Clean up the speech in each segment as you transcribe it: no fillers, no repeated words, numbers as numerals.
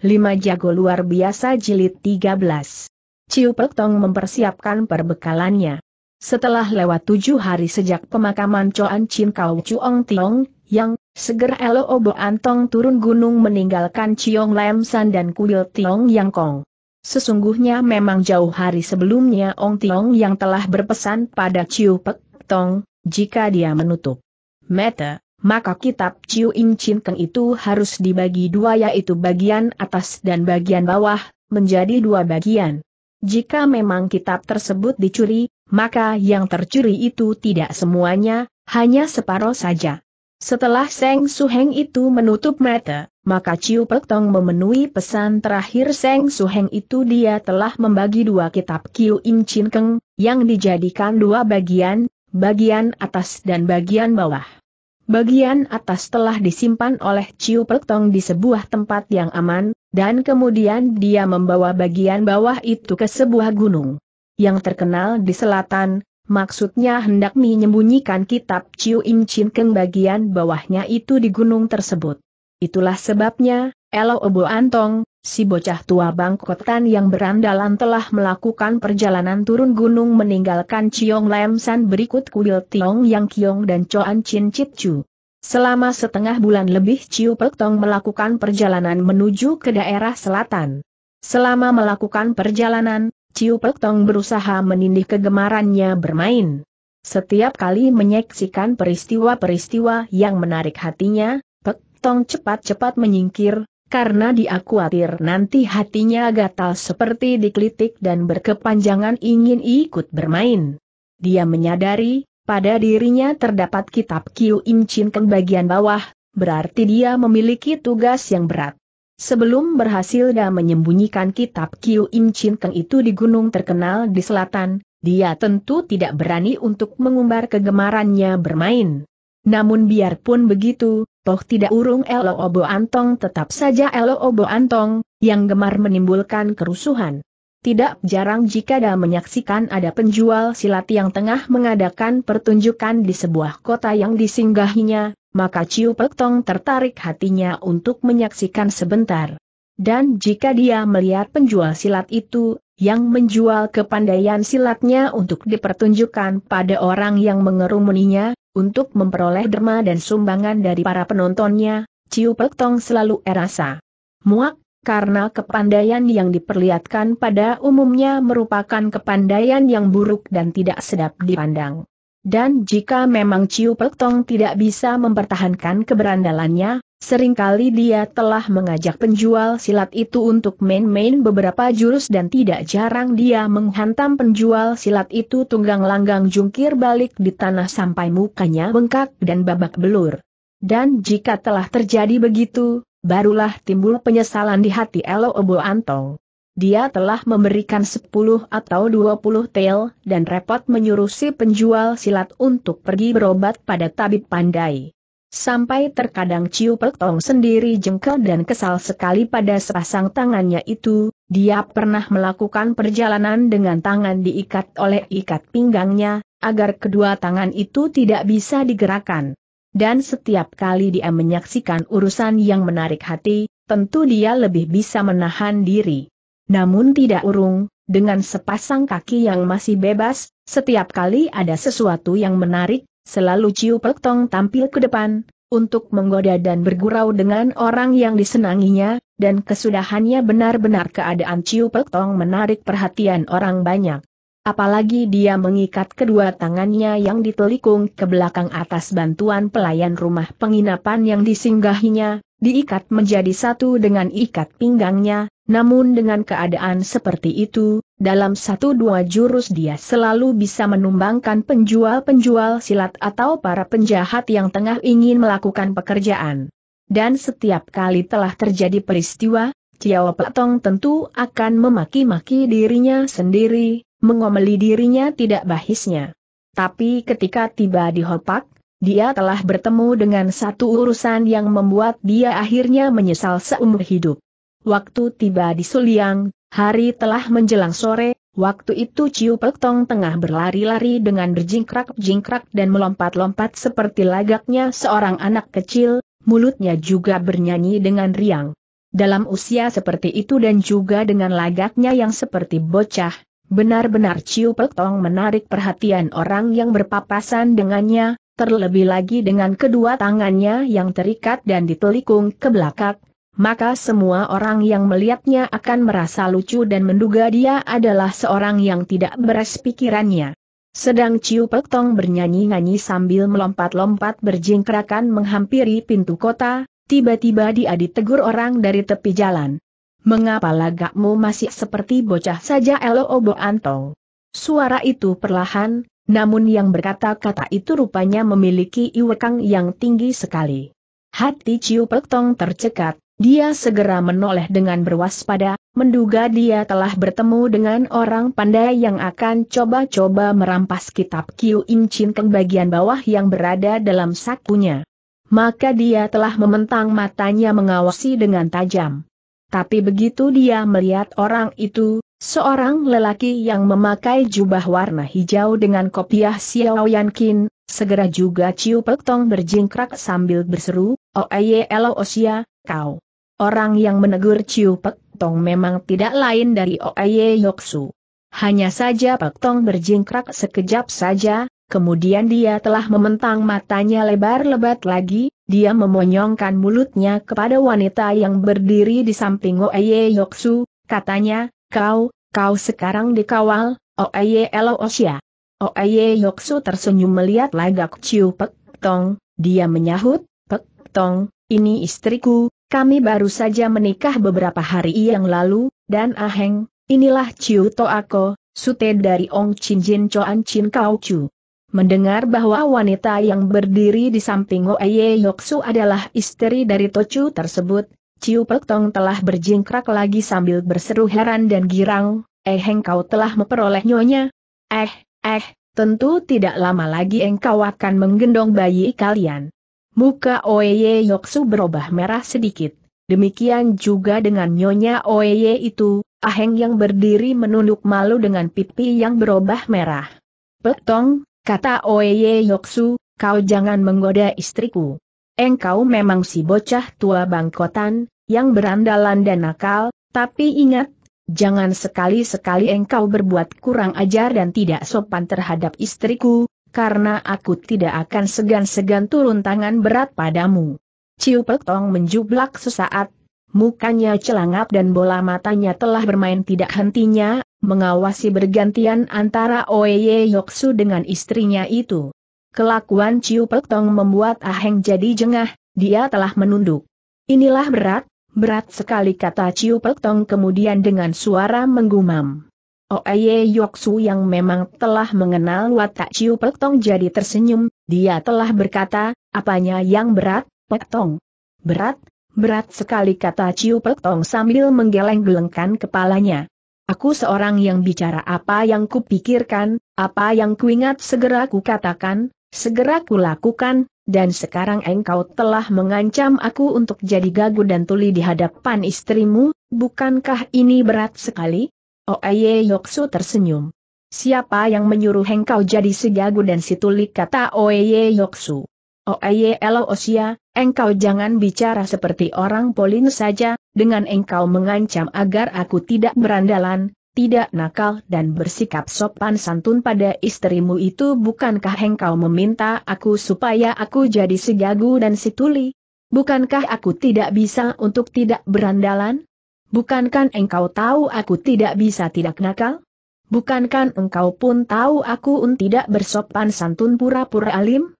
5 Jago Luar Biasa Jilid 13. Ciu Pek Tong mempersiapkan perbekalannya. Setelah lewat 7 hari sejak pemakaman Coan Chin Kau Chuong Tiong, yang seger Elo Obo Antong turun gunung meninggalkan Ciong Lam San dan Kuil Tiong Yang Kong. Sesungguhnya memang jauh hari sebelumnya Ong Tiong yang telah berpesan pada Ciu Pek Tong, jika dia menutup mata, maka kitab Ciu Ing Chin Keng itu harus dibagi 2, yaitu bagian atas dan bagian bawah, menjadi 2 bagian. Jika memang kitab tersebut dicuri, maka yang tercuri itu tidak semuanya, hanya separuh saja. Setelah Seng Suheng itu menutup mata, maka Ciu Pek Tong memenuhi pesan terakhir Seng Suheng itu. Dia telah membagi 2 kitab Ciu Ing Chin Keng, yang dijadikan 2 bagian, bagian atas dan bagian bawah. Bagian atas telah disimpan oleh Ciu Pek Tong di sebuah tempat yang aman, dan kemudian dia membawa bagian bawah itu ke sebuah gunung yang terkenal di selatan, maksudnya hendak menyembunyikan kitab Ciu Ing Chin Keng bagian bawahnya itu di gunung tersebut. Itulah sebabnya, Elo Obo Antong, si bocah tua Bangkotan yang berandalan telah melakukan perjalanan turun gunung meninggalkan Ciong Lam San berikut Kuil Tiong Yang Kiong dan Coan Chin Chit Chu. Selama 1/2 bulan lebih Ciu Pek Tong melakukan perjalanan menuju ke daerah selatan. Selama melakukan perjalanan, Ciu Pek Tong berusaha menindih kegemarannya bermain. Setiap kali menyaksikan peristiwa-peristiwa yang menarik hatinya, Pek Tong cepat-cepat menyingkir, karena dia khawatir nanti hatinya gatal seperti dikelitik dan berkepanjangan ingin ikut bermain. Dia menyadari, pada dirinya terdapat kitab Ciu Ing Chin Keng bagian bawah, berarti dia memiliki tugas yang berat. Sebelum berhasil dia menyembunyikan kitab Ciu Ing Chin Keng itu di gunung terkenal di selatan, dia tentu tidak berani untuk mengumbar kegemarannya bermain. Namun biarpun begitu, toh tidak urung Elo Obo Antong tetap saja Elo Obo Antong, yang gemar menimbulkan kerusuhan. Tidak jarang jika dia menyaksikan ada penjual silat yang tengah mengadakan pertunjukan di sebuah kota yang disinggahinya, maka Ciu Pek Tong tertarik hatinya untuk menyaksikan sebentar. Dan jika dia melihat penjual silat itu, yang menjual kepandaian silatnya untuk dipertunjukkan pada orang yang mengerumuninya, untuk memperoleh derma dan sumbangan dari para penontonnya, Ciu Pek Tong selalu merasa muak, karena kepandaian yang diperlihatkan pada umumnya merupakan kepandaian yang buruk dan tidak sedap dipandang. Dan jika memang Ciu Pek Tong tidak bisa mempertahankan keberandalannya, seringkali dia telah mengajak penjual silat itu untuk main-main beberapa jurus dan tidak jarang dia menghantam penjual silat itu tunggang-langgang jungkir balik di tanah sampai mukanya bengkak dan babak belur. Dan jika telah terjadi begitu, barulah timbul penyesalan di hati Elo Obo Antong. Dia telah memberikan 10 atau 20 tel dan repot menyuruh si penjual silat untuk pergi berobat pada tabib pandai. Sampai terkadang Ciu Pek Tong sendiri jengkel dan kesal sekali pada sepasang tangannya itu. Dia pernah melakukan perjalanan dengan tangan diikat oleh ikat pinggangnya, agar kedua tangan itu tidak bisa digerakkan. Dan setiap kali dia menyaksikan urusan yang menarik hati, tentu dia lebih bisa menahan diri. Namun tidak urung, dengan sepasang kaki yang masih bebas, setiap kali ada sesuatu yang menarik, selalu Ciu Pek Tong tampil ke depan, untuk menggoda dan bergurau dengan orang yang disenanginya, dan kesudahannya benar-benar keadaan Ciu Pek Tong menarik perhatian orang banyak. Apalagi dia mengikat kedua tangannya yang ditelikung ke belakang atas bantuan pelayan rumah penginapan yang disinggahinya, diikat menjadi satu dengan ikat pinggangnya, namun dengan keadaan seperti itu, dalam 1-2 jurus dia selalu bisa menumbangkan penjual-penjual silat atau para penjahat yang tengah ingin melakukan pekerjaan. Dan setiap kali telah terjadi peristiwa, Ciu Pek Tong tentu akan memaki-maki dirinya sendiri, mengomeli dirinya tidak bahisnya. Tapi ketika tiba di Hopak, dia telah bertemu dengan satu urusan yang membuat dia akhirnya menyesal seumur hidup. Waktu tiba di Suliang, hari telah menjelang sore, waktu itu Ciu Pek Tong tengah berlari-lari dengan berjingkrak-jingkrak dan melompat-lompat seperti lagaknya seorang anak kecil, mulutnya juga bernyanyi dengan riang. Dalam usia seperti itu dan juga dengan lagaknya yang seperti bocah, benar-benar Ciu Peltong menarik perhatian orang yang berpapasan dengannya, terlebih lagi dengan kedua tangannya yang terikat dan ditelikung ke belakang. Maka semua orang yang melihatnya akan merasa lucu dan menduga dia adalah seorang yang tidak beres pikirannya. Sedang Ciu Peltong bernyanyi-nyanyi sambil melompat-lompat berjingkrakan menghampiri pintu kota, tiba-tiba dia ditegur orang dari tepi jalan. "Mengapa lagakmu masih seperti bocah saja, Elo Obo Anto?" Suara itu perlahan, namun yang berkata-kata itu rupanya memiliki iwekang yang tinggi sekali. Hati Ciu Peltong tercekat. Dia segera menoleh dengan berwaspada, menduga dia telah bertemu dengan orang pandai yang akan coba-coba merampas kitab Kiu Im Chin Keng bagian bawah yang berada dalam sakunya. Maka dia telah mementang matanya mengawasi dengan tajam. Tapi begitu dia melihat orang itu, seorang lelaki yang memakai jubah warna hijau dengan kopiah Xiao Yan Qin, segera juga Ciu Peltong berjingkrak sambil berseru, "Oye Elo Osia, kau!" Orang yang menegur Ciu Peltong memang tidak lain dari Oye Yoksu. Hanya saja Peltong berjingkrak sekejap saja, kemudian dia telah mementang matanya lebar-lebat lagi, dia memonyongkan mulutnya kepada wanita yang berdiri di samping Oye Yoksu, katanya, kau sekarang dikawal, Oye Elo Osia." Oye Yoksu tersenyum melihat lagak Ciu Peltong, dia menyahut, "Peltong, ini istriku, kami baru saja menikah beberapa hari yang lalu, dan aheng, inilah Ciu To Ako, sute dari Ong Chin Jin Coan Chin Kau Chu." Mendengar bahwa wanita yang berdiri di samping Oye Yoksu adalah istri dari Tochu tersebut, Ciu Peltong telah berjingkrak lagi sambil berseru heran dan girang, "Eheng, kau telah memperoleh nyonya? Tentu tidak lama lagi engkau akan menggendong bayi kalian." Muka Oye Yoksu berubah merah sedikit, demikian juga dengan nyonya Oye itu, aheng yang berdiri menunduk malu dengan pipi yang berubah merah. "Peltong," kata Oye Yoksu, "kau jangan menggoda istriku. Engkau memang si bocah tua bangkotan, yang berandalan dan nakal, tapi ingat, jangan sekali-sekali engkau berbuat kurang ajar dan tidak sopan terhadap istriku, karena aku tidak akan segan-segan turun tangan berat padamu." Ciu Peltong menjublak sesaat, mukanya celangap dan bola matanya telah bermain tidak hentinya, mengawasi bergantian antara Oye Yoksu dengan istrinya itu. Kelakuan Ciu Peltong membuat aheng jadi jengah, dia telah menunduk. "Inilah berat sekali," kata Ciu Peltong kemudian dengan suara menggumam. Oye Yoksu yang memang telah mengenal watak Ciu Peltong jadi tersenyum, dia telah berkata, "Apanya yang berat, Peltong?" Berat sekali," kata Ciu Peltong sambil menggeleng-gelengkan kepalanya. "Aku seorang yang bicara apa yang kupikirkan, apa yang kuingat segera kukatakan, segera kulakukan, dan sekarang engkau telah mengancam aku untuk jadi gagu dan tuli di hadapan istrimu, bukankah ini berat sekali?" Oye Yoksu tersenyum. "Siapa yang menyuruh engkau jadi si gagu dan si tuli?" kata Oye Yoksu. "Oye Elo Osia, engkau jangan bicara seperti orang Polin saja, dengan engkau mengancam agar aku tidak berandalan, tidak nakal dan bersikap sopan santun pada istrimu itu, bukankah engkau meminta aku supaya aku jadi si gagu dan si tuli? Bukankah aku tidak bisa untuk tidak berandalan? Bukankah engkau tahu aku tidak bisa tidak nakal? Bukankah engkau pun tahu aku tidak bersopan santun pura-pura alim?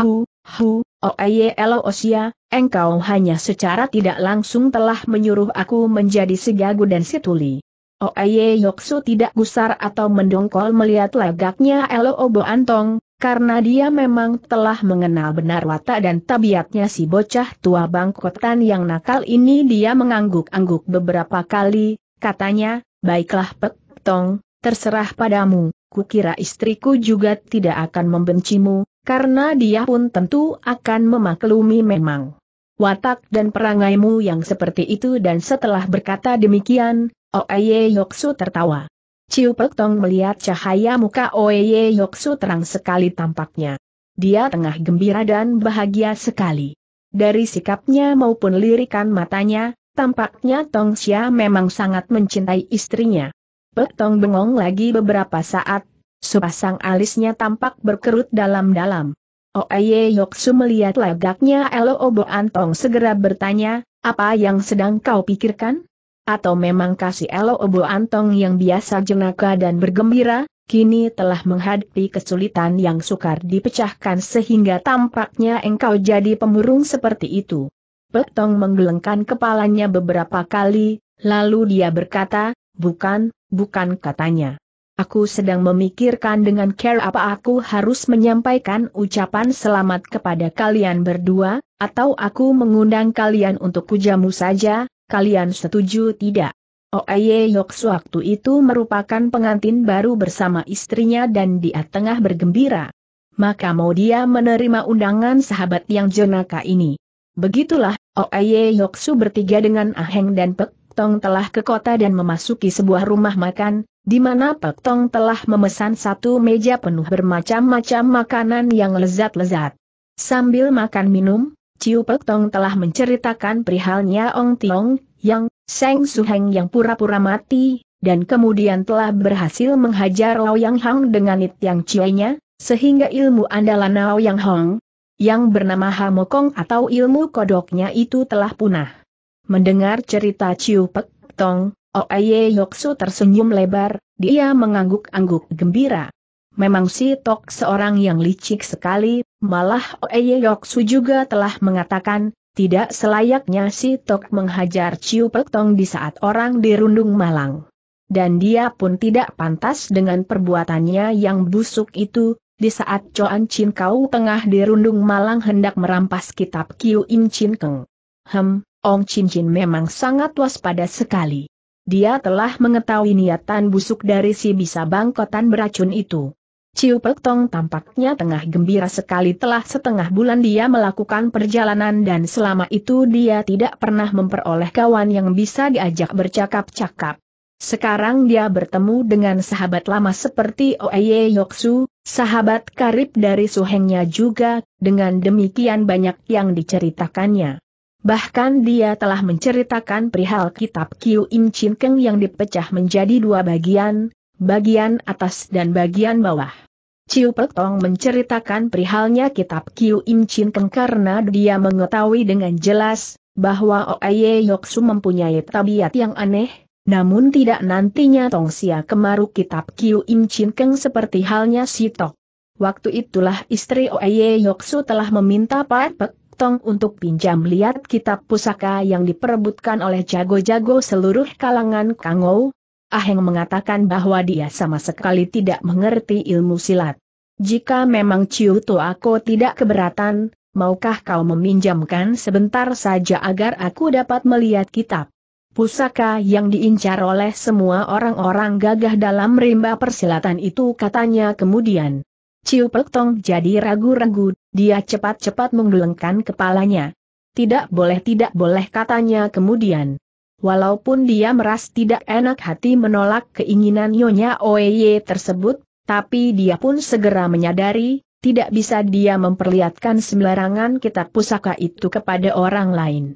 Oye Elo Osia, engkau hanya secara tidak langsung telah menyuruh aku menjadi si gagu dan si tuli." Oye Yoksu tidak gusar atau mendongkol melihat lagaknya Elo Obo Antong, karena dia memang telah mengenal benar watak dan tabiatnya si bocah tua bangkotan yang nakal ini. Dia mengangguk-angguk beberapa kali, katanya, "Baiklah Peltong, terserah padamu, kukira istriku juga tidak akan membencimu, karena dia pun tentu akan memaklumi memang watak dan perangaimu yang seperti itu." Dan setelah berkata demikian, Oye Yoksu tertawa. Ciu Peltong melihat cahaya muka Oye Yoksu terang sekali tampaknya. Dia tengah gembira dan bahagia sekali. Dari sikapnya maupun lirikan matanya, Tampaknya Tong Xia memang sangat mencintai istrinya. Pek Tong bengong lagi beberapa saat, sepasang alisnya tampak berkerut dalam-dalam. Oye Yoksu melihat lagaknya Elo Obo Antong segera bertanya, apa yang sedang kau pikirkan? Atau memang kasih Elo Obo Antong yang biasa jenaka dan bergembira, kini telah menghadapi kesulitan yang sukar dipecahkan sehingga tampaknya engkau jadi pemurung seperti itu. Pek Tong menggelengkan kepalanya beberapa kali, lalu dia berkata, bukan katanya. Aku sedang memikirkan dengan care apa aku harus menyampaikan ucapan selamat kepada kalian berdua, atau aku mengundang kalian untuk kujamu saja, kalian setuju tidak? Oye Yoksu waktu itu merupakan pengantin baru bersama istrinya dan dia tengah bergembira. Maka mau dia menerima undangan sahabat yang jenaka ini. Begitulah, Oye Yoksu bertiga dengan Ah Heng dan Pek Tong telah ke kota dan memasuki sebuah rumah makan, di mana Pek Tong telah memesan satu meja penuh bermacam-macam makanan yang lezat-lezat. Sambil makan minum, Ciu Pek Tong telah menceritakan perihalnya Ong Tiong, yang Seng Su Heng yang pura-pura mati, dan kemudian telah berhasil menghajar Ouyang Hang dengan It Yang Cienya, sehingga ilmu andalan Ouyang Hang, yang bernama Hamokong atau ilmu kodoknya itu telah punah. Mendengar cerita Ciu Pek Tong, Oye Yoksu tersenyum lebar, dia mengangguk-angguk gembira. Memang si Tok seorang yang licik sekali, malah Oye Yoksu juga telah mengatakan, tidak selayaknya si Tok menghajar Ciu Pek Tong di saat orang dirundung malang. Dan dia pun tidak pantas dengan perbuatannya yang busuk itu, di saat Coan Chin Kau tengah dirundung malang hendak merampas kitab Kiu Im Chin Keng. Ong Chin Chin memang sangat waspada sekali. Dia telah mengetahui niatan busuk dari si bisa bangkotan beracun itu. Ciu Pek Tong tampaknya tengah gembira sekali telah setengah bulan dia melakukan perjalanan dan selama itu dia tidak pernah memperoleh kawan yang bisa diajak bercakap-cakap. Sekarang dia bertemu dengan sahabat lama seperti Oye Yoksu, sahabat karib dari suhengnya juga, dengan demikian banyak yang diceritakannya. Bahkan dia telah menceritakan perihal kitab Kiu Im Chin Keng yang dipecah menjadi dua bagian, bagian atas dan bagian bawah. Ciu Pek Tong menceritakan perihalnya kitab Kiu Im Chin Keng karena dia mengetahui dengan jelas bahwa Oye Yoksu mempunyai tabiat yang aneh. Namun tidak nantinya Tong Xia kemaru kitab Kiu Im Chin Keng seperti halnya si Tok. Waktu itulah istri Oye Yoksu telah meminta Pek Tong untuk pinjam lihat kitab pusaka yang diperebutkan oleh jago-jago seluruh kalangan Kangou. Ah Heng mengatakan bahwa dia sama sekali tidak mengerti ilmu silat. Jika memang Ciu Tu aku tidak keberatan, maukah kau meminjamkan sebentar saja agar aku dapat melihat kitab pusaka yang diincar oleh semua orang-orang gagah dalam rimba persilatan itu, katanya kemudian. Ciu Pek Tong jadi ragu-ragu, dia cepat-cepat menggelengkan kepalanya. Tidak boleh katanya kemudian. Walaupun dia merasa tidak enak hati menolak keinginan Nyonya Oye tersebut, tapi dia pun segera menyadari, tidak bisa dia memperlihatkan sembarangan kitab pusaka itu kepada orang lain.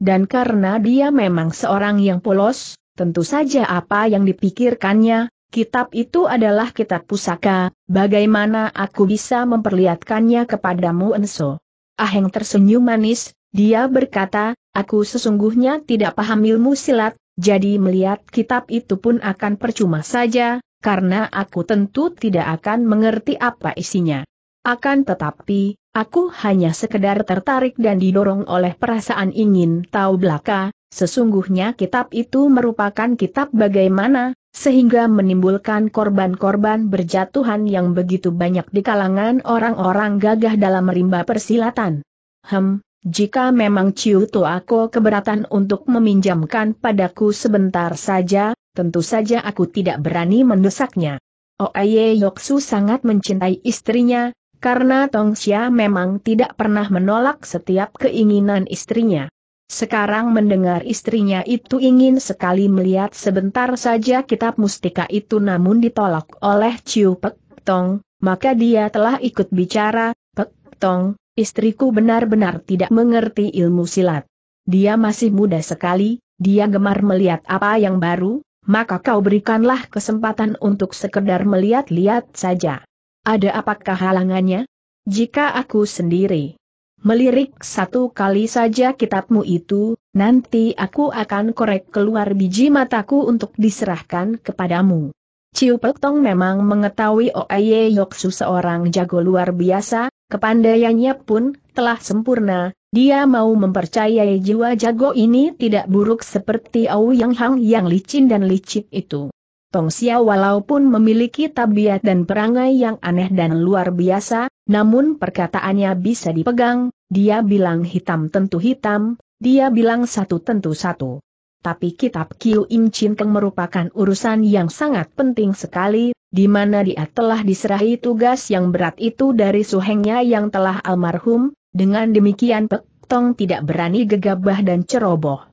Dan karena dia memang seorang yang polos, tentu saja apa yang dipikirkannya, kitab itu adalah kitab pusaka, bagaimana aku bisa memperlihatkannya kepadamu Enso? Ah Heng tersenyum manis, dia berkata, aku sesungguhnya tidak paham ilmu silat, jadi melihat kitab itu pun akan percuma saja, karena aku tentu tidak akan mengerti apa isinya. Akan tetapi, aku hanya sekedar tertarik dan didorong oleh perasaan ingin tahu belaka, sesungguhnya kitab itu merupakan kitab bagaimana, sehingga menimbulkan korban-korban berjatuhan yang begitu banyak di kalangan orang-orang gagah dalam rimba persilatan. Jika memang Ciu Tu aku keberatan untuk meminjamkan padaku sebentar saja, tentu saja aku tidak berani mendesaknya. Oye Yoksu sangat mencintai istrinya, karena Tong Xia memang tidak pernah menolak setiap keinginan istrinya. Sekarang mendengar istrinya itu ingin sekali melihat sebentar saja kitab mustika itu namun ditolak oleh Ciu Pek Tong, maka dia telah ikut bicara, Pek Tong, istriku benar-benar tidak mengerti ilmu silat. Dia masih muda sekali, dia gemar melihat apa yang baru, maka kau berikanlah kesempatan untuk sekedar melihat-lihat saja. Ada apakah halangannya? Jika aku sendiri melirik satu kali saja kitabmu itu, nanti aku akan korek keluar biji mataku untuk diserahkan kepadamu. Ciu Pek Tong memang mengetahui Oye Yoksu seorang jago luar biasa, kepandaiannya pun telah sempurna, dia mau mempercayai jiwa jago ini tidak buruk seperti Ouyang Hang yang licin dan licik itu. Tong Xiao walaupun memiliki tabiat dan perangai yang aneh dan luar biasa, namun perkataannya bisa dipegang, dia bilang hitam tentu hitam, dia bilang satu tentu satu. Tapi kitab Kiu Im Chin Keng merupakan urusan yang sangat penting sekali, di mana dia telah diserahi tugas yang berat itu dari suhengnya yang telah almarhum, dengan demikian Pek Tong tidak berani gegabah dan ceroboh.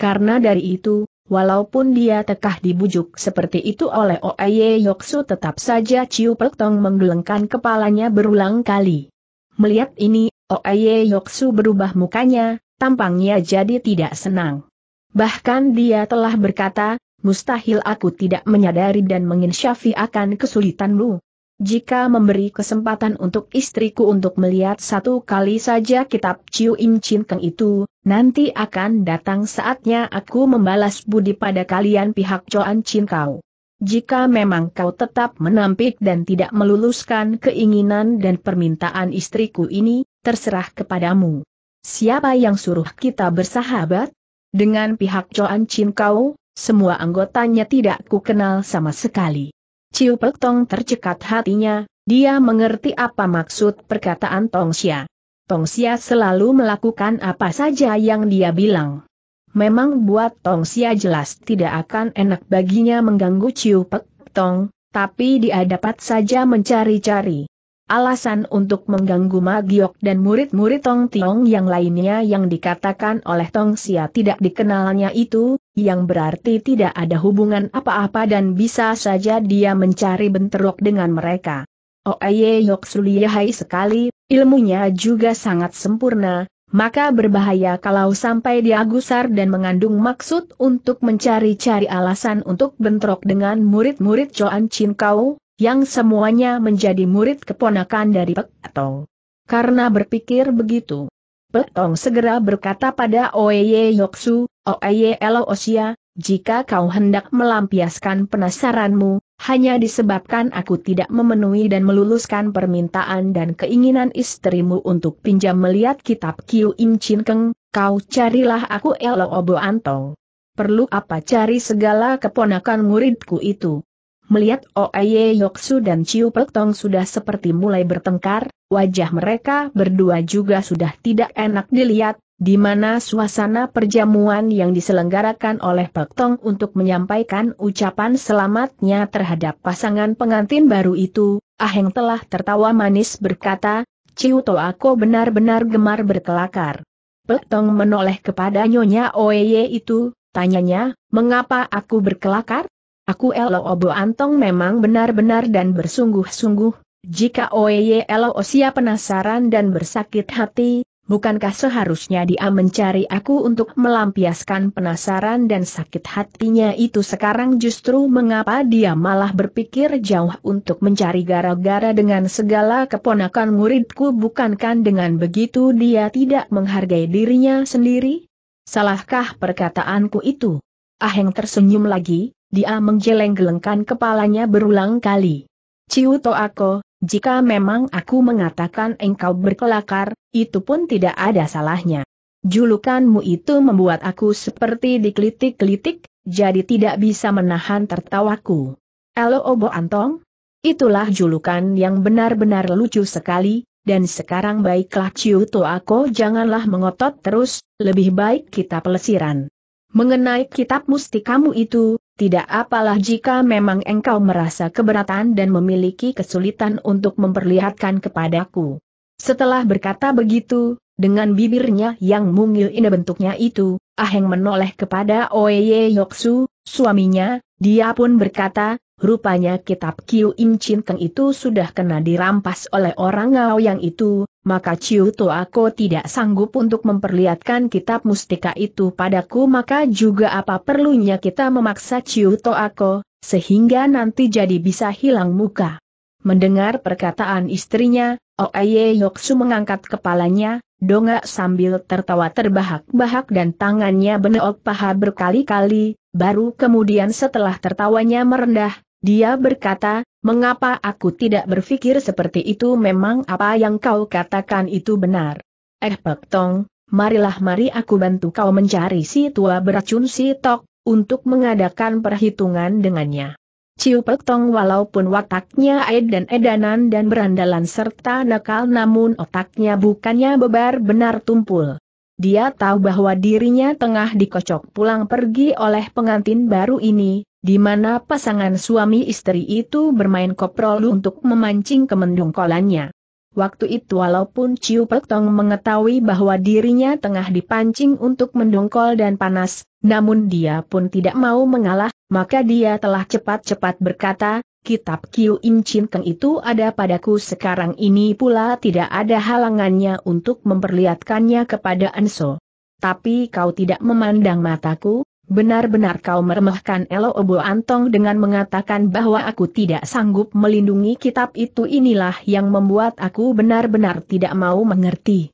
Karena dari itu, walaupun dia tekah dibujuk seperti itu oleh Oye Yoksu tetap saja Ciu Pek Tong menggelengkan kepalanya berulang kali. Melihat ini, Oye Yoksu berubah mukanya, tampangnya jadi tidak senang. Bahkan dia telah berkata, mustahil aku tidak menyadari dan menginsyafi akan kesulitanmu. Jika memberi kesempatan untuk istriku untuk melihat satu kali saja kitab Ciu Im Chin Keng itu, nanti akan datang saatnya aku membalas budi pada kalian pihak Coan Chin Kau. Jika memang kau tetap menampik dan tidak meluluskan keinginan dan permintaan istriku ini, terserah kepadamu. Siapa yang suruh kita bersahabat? Dengan pihak Coan Chin Kau, semua anggotanya tidak kukenal sama sekali. Ciu Pek Tong tercekat hatinya, dia mengerti apa maksud perkataan Tong Xia. Tong Xia selalu melakukan apa saja yang dia bilang. Memang buat Tong Xia jelas tidak akan enak baginya mengganggu Ciu Pek Tong, tapi dia dapat saja mencari-cari alasan untuk mengganggu Ma Giok dan murid-murid Tong Tiong yang lainnya yang dikatakan oleh Tong Xia tidak dikenalnya itu, yang berarti tidak ada hubungan apa-apa dan bisa saja dia mencari bentrok dengan mereka. Oye Yoksu lihai sekali, ilmunya juga sangat sempurna, maka berbahaya kalau sampai dia gusar dan mengandung maksud untuk mencari-cari alasan untuk bentrok dengan murid-murid Coan Chin Kau, yang semuanya menjadi murid keponakan dari Pek Tong. Karena berpikir begitu, Pek Tong segera berkata pada Oye Yoksu, Oye Eloosia, jika kau hendak melampiaskan penasaranmu, hanya disebabkan aku tidak memenuhi dan meluluskan permintaan dan keinginan istrimu untuk pinjam melihat kitab Kiu Im Chin Keng, kau carilah aku Eloobo Antong. Perlu apa cari segala keponakan muridku itu? Melihat Oye Yoksu dan Ciu Pek Tong sudah seperti mulai bertengkar, wajah mereka berdua juga sudah tidak enak dilihat, di mana suasana perjamuan yang diselenggarakan oleh Pek Tong untuk menyampaikan ucapan selamatnya terhadap pasangan pengantin baru itu, Aheng telah tertawa manis berkata, Ciu To aku benar-benar gemar berkelakar. Pek Tong menoleh kepada nyonya Oye itu, tanyanya, mengapa aku berkelakar? Aku Eloobo Antong memang benar-benar dan bersungguh-sungguh, jika Oye Eloosia penasaran dan bersakit hati, bukankah seharusnya dia mencari aku untuk melampiaskan penasaran dan sakit hatinya itu sekarang justru mengapa dia malah berpikir jauh untuk mencari gara-gara dengan segala keponakan muridku bukankah dengan begitu dia tidak menghargai dirinya sendiri? Salahkah perkataanku itu? Aheng tersenyum lagi. Dia menggeleng-gelengkan kepalanya berulang kali. Ciu To aku, jika memang aku mengatakan engkau berkelakar, itu pun tidak ada salahnya. Julukanmu itu membuat aku seperti dikelitik-kelitik, jadi tidak bisa menahan tertawaku. Eloobo Antong? Itulah julukan yang benar-benar lucu sekali, dan sekarang baiklah Ciu To aku janganlah mengotot terus, lebih baik kita pelesiran. Mengenai kitab mustikamu itu, tidak apalah jika memang engkau merasa keberatan dan memiliki kesulitan untuk memperlihatkan kepadaku. Setelah berkata begitu, dengan bibirnya yang mungil indah bentuknya itu, Aheng menoleh kepada Oye Yoksu, suaminya, dia pun berkata, rupanya kitab Kiu Im Chin Keng itu sudah kena dirampas oleh orang Ngao yang itu, maka Ciu Toako tidak sanggup untuk memperlihatkan kitab mustika itu padaku, maka juga apa perlunya kita memaksa Ciu Toako, sehingga nanti jadi bisa hilang muka. Mendengar perkataan istrinya, Oye Yoksu mengangkat kepalanya, dongak sambil tertawa terbahak-bahak dan tangannya beneok paha berkali-kali, baru kemudian setelah tertawanya merendah, dia berkata, "Mengapa aku tidak berpikir seperti itu? Memang apa yang kau katakan itu benar." Pek Tong, mari aku bantu kau mencari si tua beracun si Tok, untuk mengadakan perhitungan dengannya." Ciu Pek Tong walaupun wataknya aid dan edanan dan berandalan serta nakal, namun otaknya bukannya bebar benar tumpul. Dia tahu bahwa dirinya tengah dikocok pulang pergi oleh pengantin baru ini, di mana pasangan suami istri itu bermain koprol untuk memancing kemendongkolannya. Waktu itu walaupun Ciu Pek Tong mengetahui bahwa dirinya tengah dipancing untuk mendongkol dan panas, namun dia pun tidak mau mengalah, maka dia telah cepat-cepat berkata, "Kitab Kiu In Chin Keng itu ada padaku sekarang ini pula tidak ada halangannya untuk memperlihatkannya kepada Enso. Tapi kau tidak memandang mataku? Benar-benar kau meremehkan Elo Obo Antong dengan mengatakan bahwa aku tidak sanggup melindungi kitab itu. Inilah yang membuat aku benar-benar tidak mau mengerti.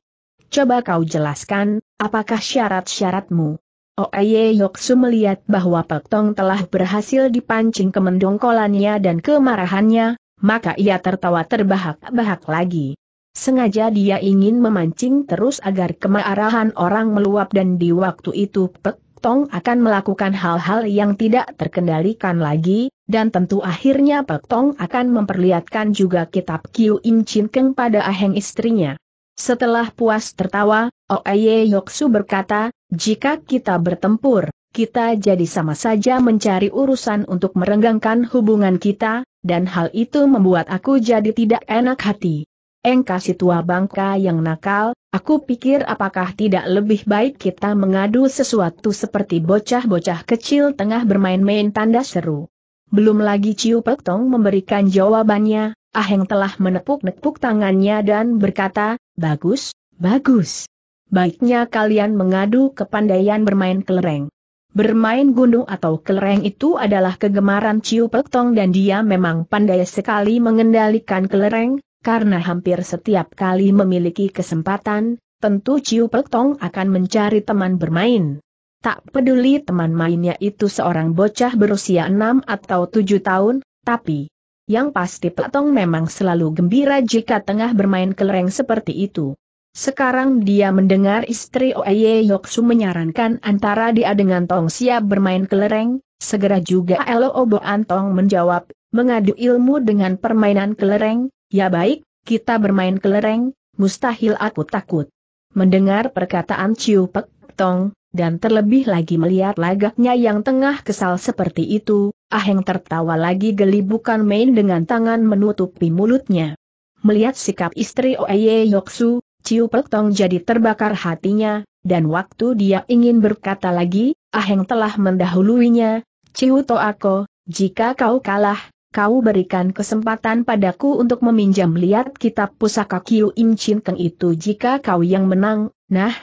Coba kau jelaskan, apakah syarat-syaratmu?" Oye Yoksu melihat bahwa Pek Tong telah berhasil dipancing kemendongkolannya dan kemarahannya, maka ia tertawa terbahak-bahak lagi. Sengaja dia ingin memancing terus agar kemarahan orang meluap, dan di waktu itu Pek Tong akan melakukan hal-hal yang tidak terkendalikan lagi, dan tentu akhirnya Pek Tong akan memperlihatkan juga kitab Kiu In Chin Keng pada aheng istrinya. Setelah puas tertawa, Oye Yoksu berkata, "Jika kita bertempur, kita jadi sama saja mencari urusan untuk merenggangkan hubungan kita, dan hal itu membuat aku jadi tidak enak hati. Engkau si tua bangka yang nakal, aku pikir apakah tidak lebih baik kita mengadu sesuatu seperti bocah-bocah kecil tengah bermain-main?" Tanda seru. Belum lagi Ciu Pek Tong memberikan jawabannya, aheng telah menepuk-nepuk tangannya dan berkata, "Bagus, bagus. Baiknya kalian mengadu kepandaian bermain kelereng." Bermain gundu atau kelereng itu adalah kegemaran Ciu Pek Tong, dan dia memang pandai sekali mengendalikan kelereng. Karena hampir setiap kali memiliki kesempatan, tentu Ciu Pek Tong akan mencari teman bermain. Tak peduli teman mainnya itu seorang bocah berusia 6 atau 7 tahun, tapi yang pasti Pek Tong memang selalu gembira jika tengah bermain kelereng seperti itu. Sekarang dia mendengar istri Oye Yoksu menyarankan antara dia dengan Tong siap bermain kelereng, segera juga Elo Obo Antong menjawab, "Mengadu ilmu dengan permainan kelereng? Ya baik, kita bermain kelereng, mustahil aku takut." Mendengar perkataan Ciu Pek Tong, dan terlebih lagi melihat lagaknya yang tengah kesal seperti itu, aheng tertawa lagi geli bukan main dengan tangan menutupi mulutnya. Melihat sikap istri Oye Yoksu, Ciu Pek Tong jadi terbakar hatinya, dan waktu dia ingin berkata lagi, aheng telah mendahuluinya, "Ciu Toako, jika kau kalah, kau berikan kesempatan padaku untuk meminjam lihat kitab pusaka Kiu In Chin Keng itu. Jika kau yang menang, nah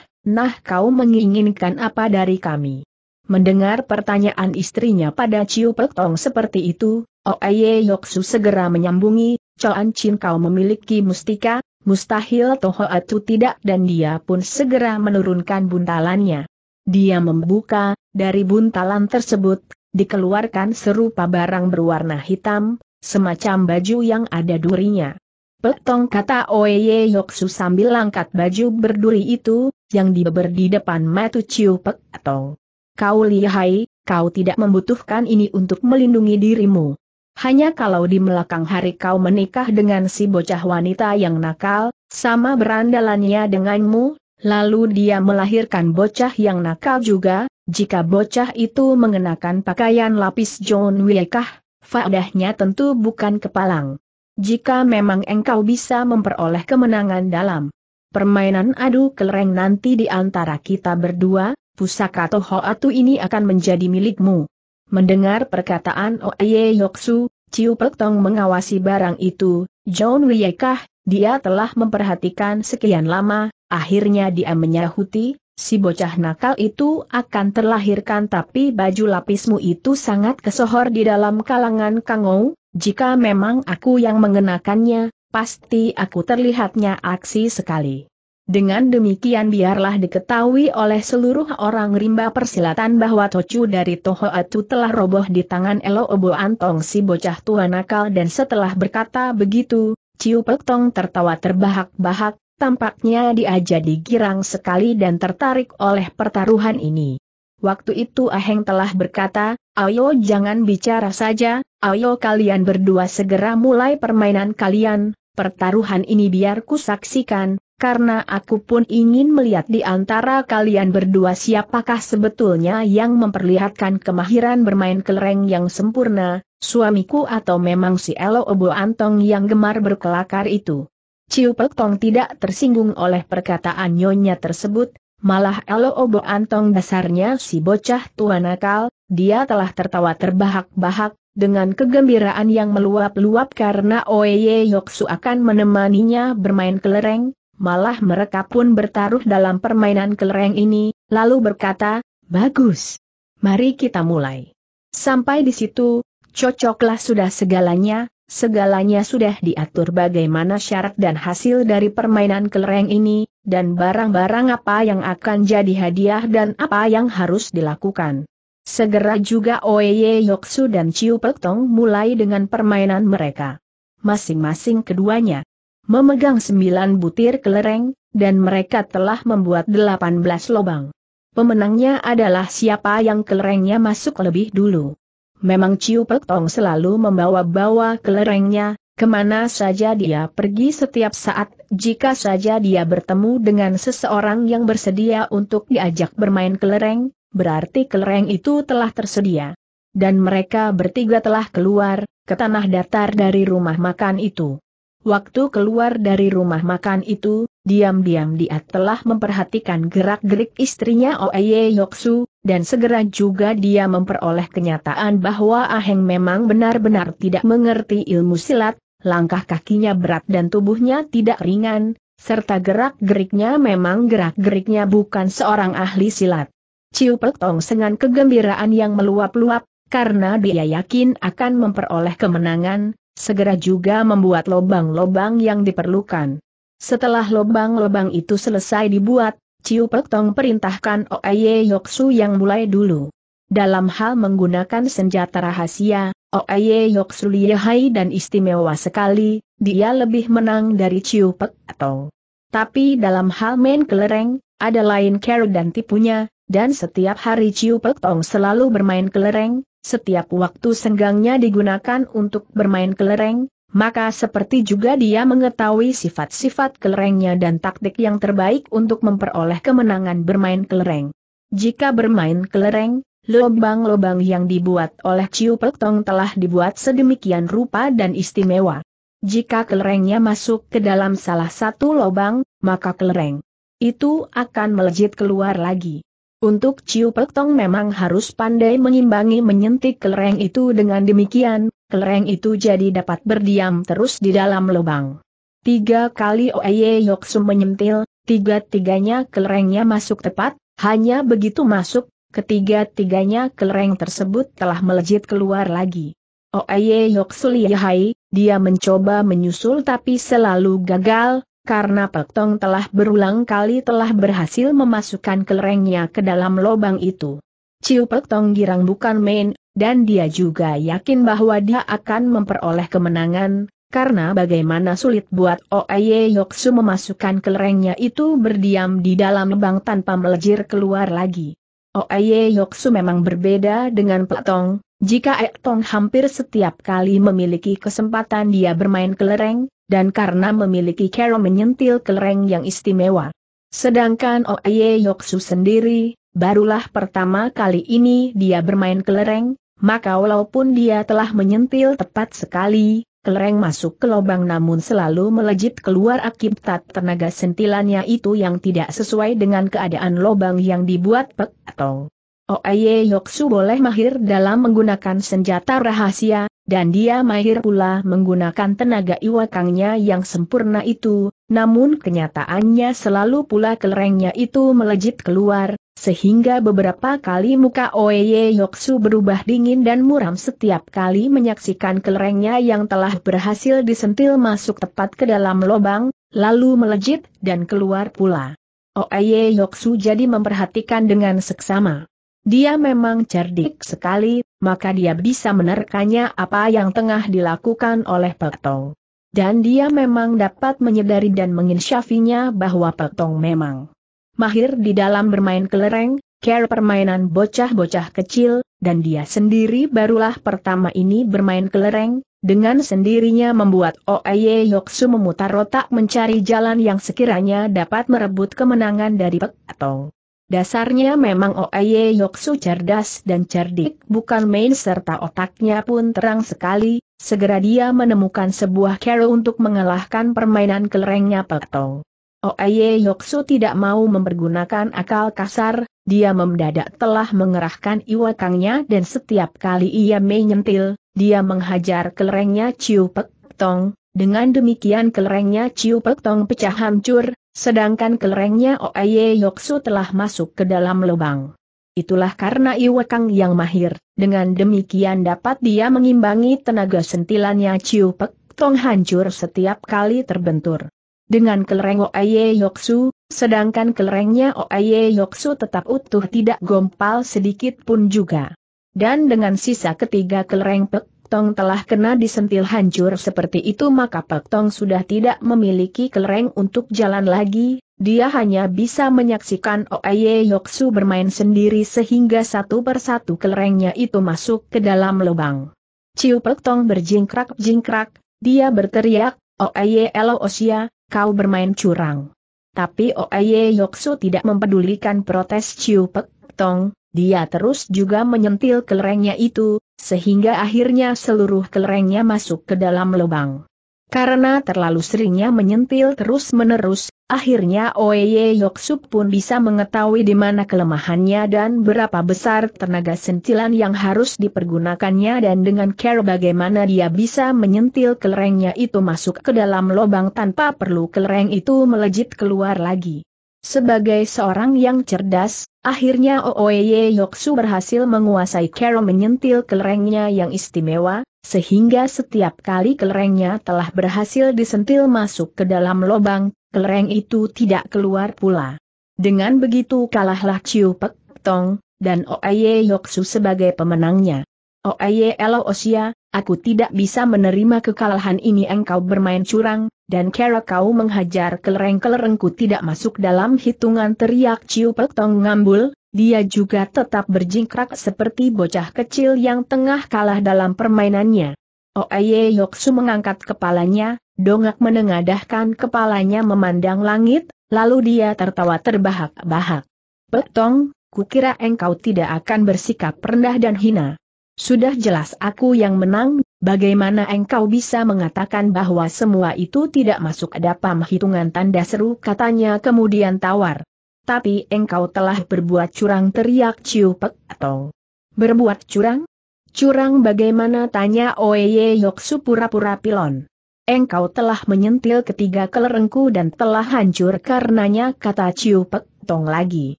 kau menginginkan apa dari kami?" Mendengar pertanyaan istrinya pada Ciu Pek Tong seperti itu, Oye Yoksu segera menyambungi, "Coan Chin kau memiliki mustika, mustahil Toho Atu tidak," dan dia pun segera menurunkan buntalannya. Dia membuka, dari buntalan tersebut dikeluarkan serupa barang berwarna hitam, semacam baju yang ada durinya. "Pek Tong," kata Oye Yoksu sambil angkat baju berduri itu, yang dibeber di depan mata Ciu Pek Tong, "Kau lihai, kau tidak membutuhkan ini untuk melindungi dirimu. Hanya kalau di belakang hari kau menikah dengan si bocah wanita yang nakal, sama berandalannya denganmu, lalu dia melahirkan bocah yang nakal juga, jika bocah itu mengenakan pakaian lapis John Wiekah, faedahnya tentu bukan kepalang. Jika memang engkau bisa memperoleh kemenangan dalam permainan adu kelereng nanti di antara kita berdua, pusaka Toho Atu ini akan menjadi milikmu." Mendengar perkataan Oye Yoksu, Ciu Pek Tong mengawasi barang itu, John Wiekah, Dia telah memperhatikan sekian lama, akhirnya dia menyahuti, si bocah nakal itu akan terlahirkan tapi baju lapismu itu sangat kesohor di dalam kalangan Kangou, jika memang aku yang mengenakannya, pasti aku terlihatnya aksi sekali. Dengan demikian biarlah diketahui oleh seluruh orang rimba persilatan bahwa Tocu dari Tohoatu telah roboh di tangan Elo Obo Antong si bocah tua nakal dan setelah berkata begitu, Ciu Pek Tong tertawa terbahak-bahak, tampaknya dia jadi girang sekali dan tertarik oleh pertaruhan ini. Waktu itu Aheng telah berkata, ayo jangan bicara saja, ayo kalian berdua segera mulai permainan kalian, pertaruhan ini biar kusaksikan, karena aku pun ingin melihat di antara kalian berdua siapakah sebetulnya yang memperlihatkan kemahiran bermain kelereng yang sempurna, suamiku atau memang si Elo Obo Antong yang gemar berkelakar itu. Ciu Pek Tong tidak tersinggung oleh perkataan nyonya tersebut, malah Elo Obo Antong dasarnya si bocah tua nakal, dia telah tertawa terbahak-bahak, dengan kegembiraan yang meluap-luap karena Oye Yoksu akan menemaninya bermain kelereng, malah mereka pun bertaruh dalam permainan kelereng ini, lalu berkata, bagus, mari kita mulai. Sampai di situ, cocoklah sudah segalanya, segalanya sudah diatur bagaimana syarat dan hasil dari permainan kelereng ini, dan barang-barang apa yang akan jadi hadiah dan apa yang harus dilakukan. Segera juga Oye Yoksu dan Ciu Pek Tong mulai dengan permainan mereka. Masing-masing keduanya memegang 9 butir kelereng, dan mereka telah membuat 18 lubang. Pemenangnya adalah siapa yang kelerengnya masuk lebih dulu. Memang Ciu Pek Tong selalu membawa-bawa kelerengnya, kemana saja dia pergi setiap saat, jika saja dia bertemu dengan seseorang yang bersedia untuk diajak bermain kelereng, berarti kelereng itu telah tersedia. Dan mereka bertiga telah keluar, ke tanah datar dari rumah makan itu. Waktu keluar dari rumah makan itu, diam-diam dia telah memperhatikan gerak-gerik istrinya Oye Yoksu, dan segera juga dia memperoleh kenyataan bahwa Aheng memang benar-benar tidak mengerti ilmu silat, langkah kakinya berat dan tubuhnya tidak ringan, serta gerak-geriknya memang gerak-geriknya bukan seorang ahli silat. Ciu Pek Tong dengan kegembiraan yang meluap-luap, karena dia yakin akan memperoleh kemenangan, segera juga membuat lobang-lobang yang diperlukan. Setelah lobang-lobang itu selesai dibuat, Ciu Pek Tong perintahkan Oye Yoksu yang mulai dulu. Dalam hal menggunakan senjata rahasia, Oye Yoksu lihai dan istimewa sekali, dia lebih menang dari Ciu Pek Tong. Tapi dalam hal main kelereng, ada lain cara dan tipunya, dan setiap hari Ciu Pek Tong selalu bermain kelereng. Setiap waktu senggangnya digunakan untuk bermain kelereng, maka seperti juga dia mengetahui sifat-sifat kelerengnya dan taktik yang terbaik untuk memperoleh kemenangan bermain kelereng. Jika bermain kelereng, lobang-lobang yang dibuat oleh Ciu Pek Tong telah dibuat sedemikian rupa dan istimewa. Jika kelerengnya masuk ke dalam salah satu lobang, maka kelereng itu akan melejit keluar lagi. Untuk Ciu Pek Tong memang harus pandai mengimbangi menyentik kelereng itu dengan demikian, kelereng itu jadi dapat berdiam terus di dalam lubang. 3 kali Oye Yoksu menyentil, 3-tiganya kelerengnya masuk tepat, hanya begitu masuk, ketiga-tiganya kelereng tersebut telah melejit keluar lagi. Oye Yoksu lihai, dia mencoba menyusul tapi selalu gagal. Karena Pek Tong telah berulang kali telah berhasil memasukkan kelerengnya ke dalam lubang itu. Ciu Pek Tong girang bukan main, dan dia juga yakin bahwa dia akan memperoleh kemenangan, karena bagaimana sulit buat Oye Yoksu memasukkan kelerengnya itu berdiam di dalam lubang tanpa melejit keluar lagi. Oye Yoksu memang berbeda dengan Pek Tong, jika Pek Tong hampir setiap kali memiliki kesempatan dia bermain kelereng, dan karena memiliki cara menyentil kelereng yang istimewa. Sedangkan Oye Yoksu sendiri, barulah pertama kali ini dia bermain kelereng, maka walaupun dia telah menyentil tepat sekali, kelereng masuk ke lubang namun selalu melejit keluar akibat tenaga sentilannya itu yang tidak sesuai dengan keadaan lubang yang dibuat Pek Tong. Oye Yoksu boleh mahir dalam menggunakan senjata rahasia, dan dia mahir pula menggunakan tenaga iwakangnya yang sempurna itu, namun kenyataannya selalu pula kelerengnya itu melejit keluar, sehingga beberapa kali muka Oye Yoksu berubah dingin dan muram setiap kali menyaksikan kelerengnya yang telah berhasil disentil masuk tepat ke dalam lubang, lalu melejit dan keluar pula. Oye Yoksu jadi memperhatikan dengan seksama. Dia memang cerdik sekali, maka dia bisa menerkanya apa yang tengah dilakukan oleh Pek Tong. Dan dia memang dapat menyadari dan menginsyafinya bahwa Pek Tong memang mahir di dalam bermain kelereng, care permainan bocah-bocah kecil, dan dia sendiri barulah pertama ini bermain kelereng, dengan sendirinya membuat Oye Yoksu memutar otak mencari jalan yang sekiranya dapat merebut kemenangan dari Pek Tong. Dasarnya memang Oye Yoksu cerdas dan cerdik bukan main serta otaknya pun terang sekali, segera dia menemukan sebuah cara untuk mengalahkan permainan kelerengnya Pek Tong. Oye Yoksu tidak mau mempergunakan akal kasar, dia mendadak telah mengerahkan iwakangnya dan setiap kali ia menyentil, dia menghajar kelerengnya Ciu Pek Tong, dengan demikian kelerengnya Ciu Pek Tong pecah hancur. Sedangkan kelerengnya Oye Yoksu telah masuk ke dalam lubang. Itulah karena iwakang yang mahir, dengan demikian dapat dia mengimbangi tenaga sentilannya Ciu Pek Tong hancur setiap kali terbentur dengan kelereng Oye Yoksu, sedangkan kelerengnya Oye Yoksu tetap utuh tidak gompal sedikit pun juga. Dan dengan sisa ketiga kelereng Pek Tong telah kena disentil hancur seperti itu maka Pek Tong sudah tidak memiliki kelereng untuk jalan lagi, dia hanya bisa menyaksikan Oye Yoksu bermain sendiri sehingga satu persatu kelerengnya itu masuk ke dalam lubang. Ciu Pek Tong berjingkrak-jingkrak, dia berteriak, "Oye Loosia, kau bermain curang." Tapi Oye Yoksu tidak mempedulikan protes Ciu Pek Tong, dia terus juga menyentil kelerengnya itu, sehingga akhirnya seluruh kelerengnya masuk ke dalam lubang. Karena terlalu seringnya menyentil terus-menerus, akhirnya Oye Yoksu pun bisa mengetahui di mana kelemahannya dan berapa besar tenaga sentilan yang harus dipergunakannya dan dengan cara bagaimana dia bisa menyentil kelerengnya itu masuk ke dalam lubang tanpa perlu kelereng itu melejit keluar lagi. Sebagai seorang yang cerdas, akhirnya Oye Yoksu berhasil menguasai cara menyentil kelerengnya yang istimewa, sehingga setiap kali kelerengnya telah berhasil disentil masuk ke dalam lubang, kelereng itu tidak keluar pula. Dengan begitu kalahlah Ciu Pek Tong, dan Oye Yoksu sebagai pemenangnya. Oye Loosia, aku tidak bisa menerima kekalahan ini, engkau bermain curang, dan cara kau menghajar kelereng-kelerengku tidak masuk dalam hitungan teriak Ciu Pek Tong ngambul, dia juga tetap berjingkrak seperti bocah kecil yang tengah kalah dalam permainannya. Oye Yoksu mengangkat kepalanya, dongak menengadahkan kepalanya memandang langit, lalu dia tertawa terbahak-bahak. "Pek Tong, kukira engkau tidak akan bersikap rendah dan hina. Sudah jelas aku yang menang, bagaimana engkau bisa mengatakan bahwa semua itu tidak masuk dalam hitungan?" Tanda seru katanya kemudian tawar. "Tapi engkau telah berbuat curang," teriak Ciu Pek Tong. "Berbuat curang? Curang bagaimana?" tanya Oye Yoksu pura-pura pilon. "Engkau telah menyentil ketiga kelerengku dan telah hancur karenanya," kata Ciu Pek Tong lagi.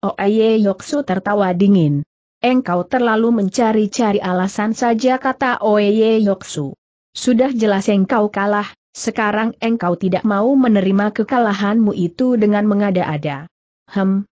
Oye Yoksu tertawa dingin. "Engkau terlalu mencari-cari alasan saja," kata Oye Yoksu. "Sudah jelas engkau kalah, sekarang engkau tidak mau menerima kekalahanmu itu dengan mengada-ada."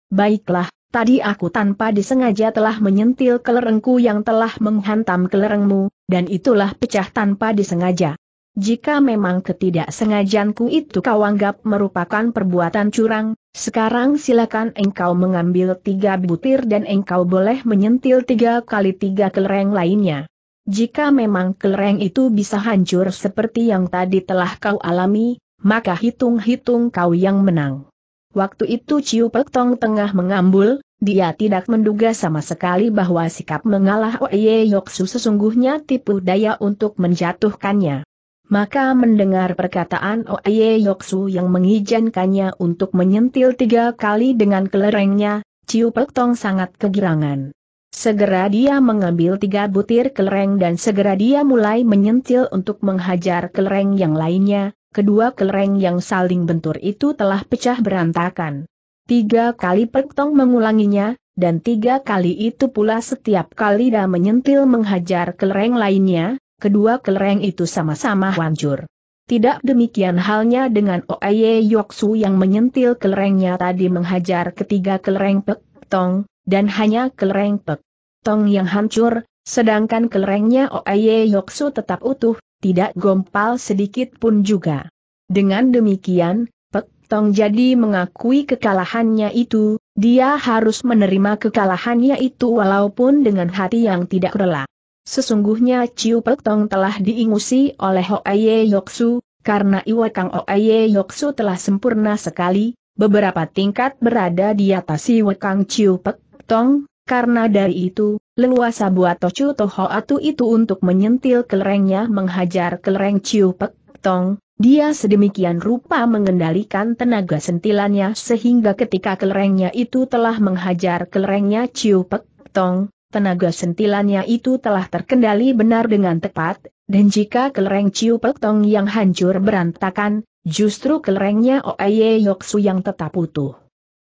Baiklah, tadi aku tanpa disengaja telah menyentil kelerengku yang telah menghantam kelerengmu, dan itulah pecah tanpa disengaja. Jika memang ketidaksengajaanku itu kau anggap merupakan perbuatan curang, sekarang silakan engkau mengambil 3 butir dan engkau boleh menyentil 3 kali 3 kelereng lainnya. Jika memang kelereng itu bisa hancur seperti yang tadi telah kau alami, maka hitung-hitung kau yang menang. Waktu itu Ciu Pek Tong tengah mengambul, dia tidak menduga sama sekali bahwa sikap mengalah Oye Yoksu sesungguhnya tipu daya untuk menjatuhkannya. Maka mendengar perkataan Oye Yoksu yang mengizinkannya untuk menyentil 3 kali dengan kelerengnya, Ciu Pek Tong sangat kegirangan. Segera dia mengambil 3 butir kelereng dan segera dia mulai menyentil untuk menghajar kelereng yang lainnya. Kedua kelereng yang saling bentur itu telah pecah berantakan. 3 kali Pek Tong mengulanginya, dan 3 kali itu pula setiap kali dia menyentil menghajar kelereng lainnya, kedua kelereng itu sama-sama hancur. Tidak demikian halnya dengan Oye Yoksu yang menyentil kelerengnya tadi menghajar ketiga kelereng Pek Tong, dan hanya kelereng Pek Tong yang hancur, sedangkan kelerengnya Oye Yoksu tetap utuh, tidak gompal sedikit pun juga. Dengan demikian, Pek Tong jadi mengakui kekalahannya itu, dia harus menerima kekalahannya itu walaupun dengan hati yang tidak rela. Sesungguhnya Ciu Pek Tong telah diingusi oleh Oye Yoksu, karena Iwakang Oye Yoksu telah sempurna sekali, beberapa tingkat berada di atas Iwakang Ciu Pek Tong, karena dari itu, leluasa buat Tocu Tohoatu itu untuk menyentil kelerengnya menghajar kelereng Ciu Pek Tong, dia sedemikian rupa mengendalikan tenaga sentilannya sehingga ketika kelerengnya itu telah menghajar kelerengnya Ciu Pek Tong, tenaga sentilannya itu telah terkendali benar dengan tepat, dan jika kelereng Ciu Pek Tong yang hancur berantakan, justru kelerengnya Oye Yoksu yang tetap utuh.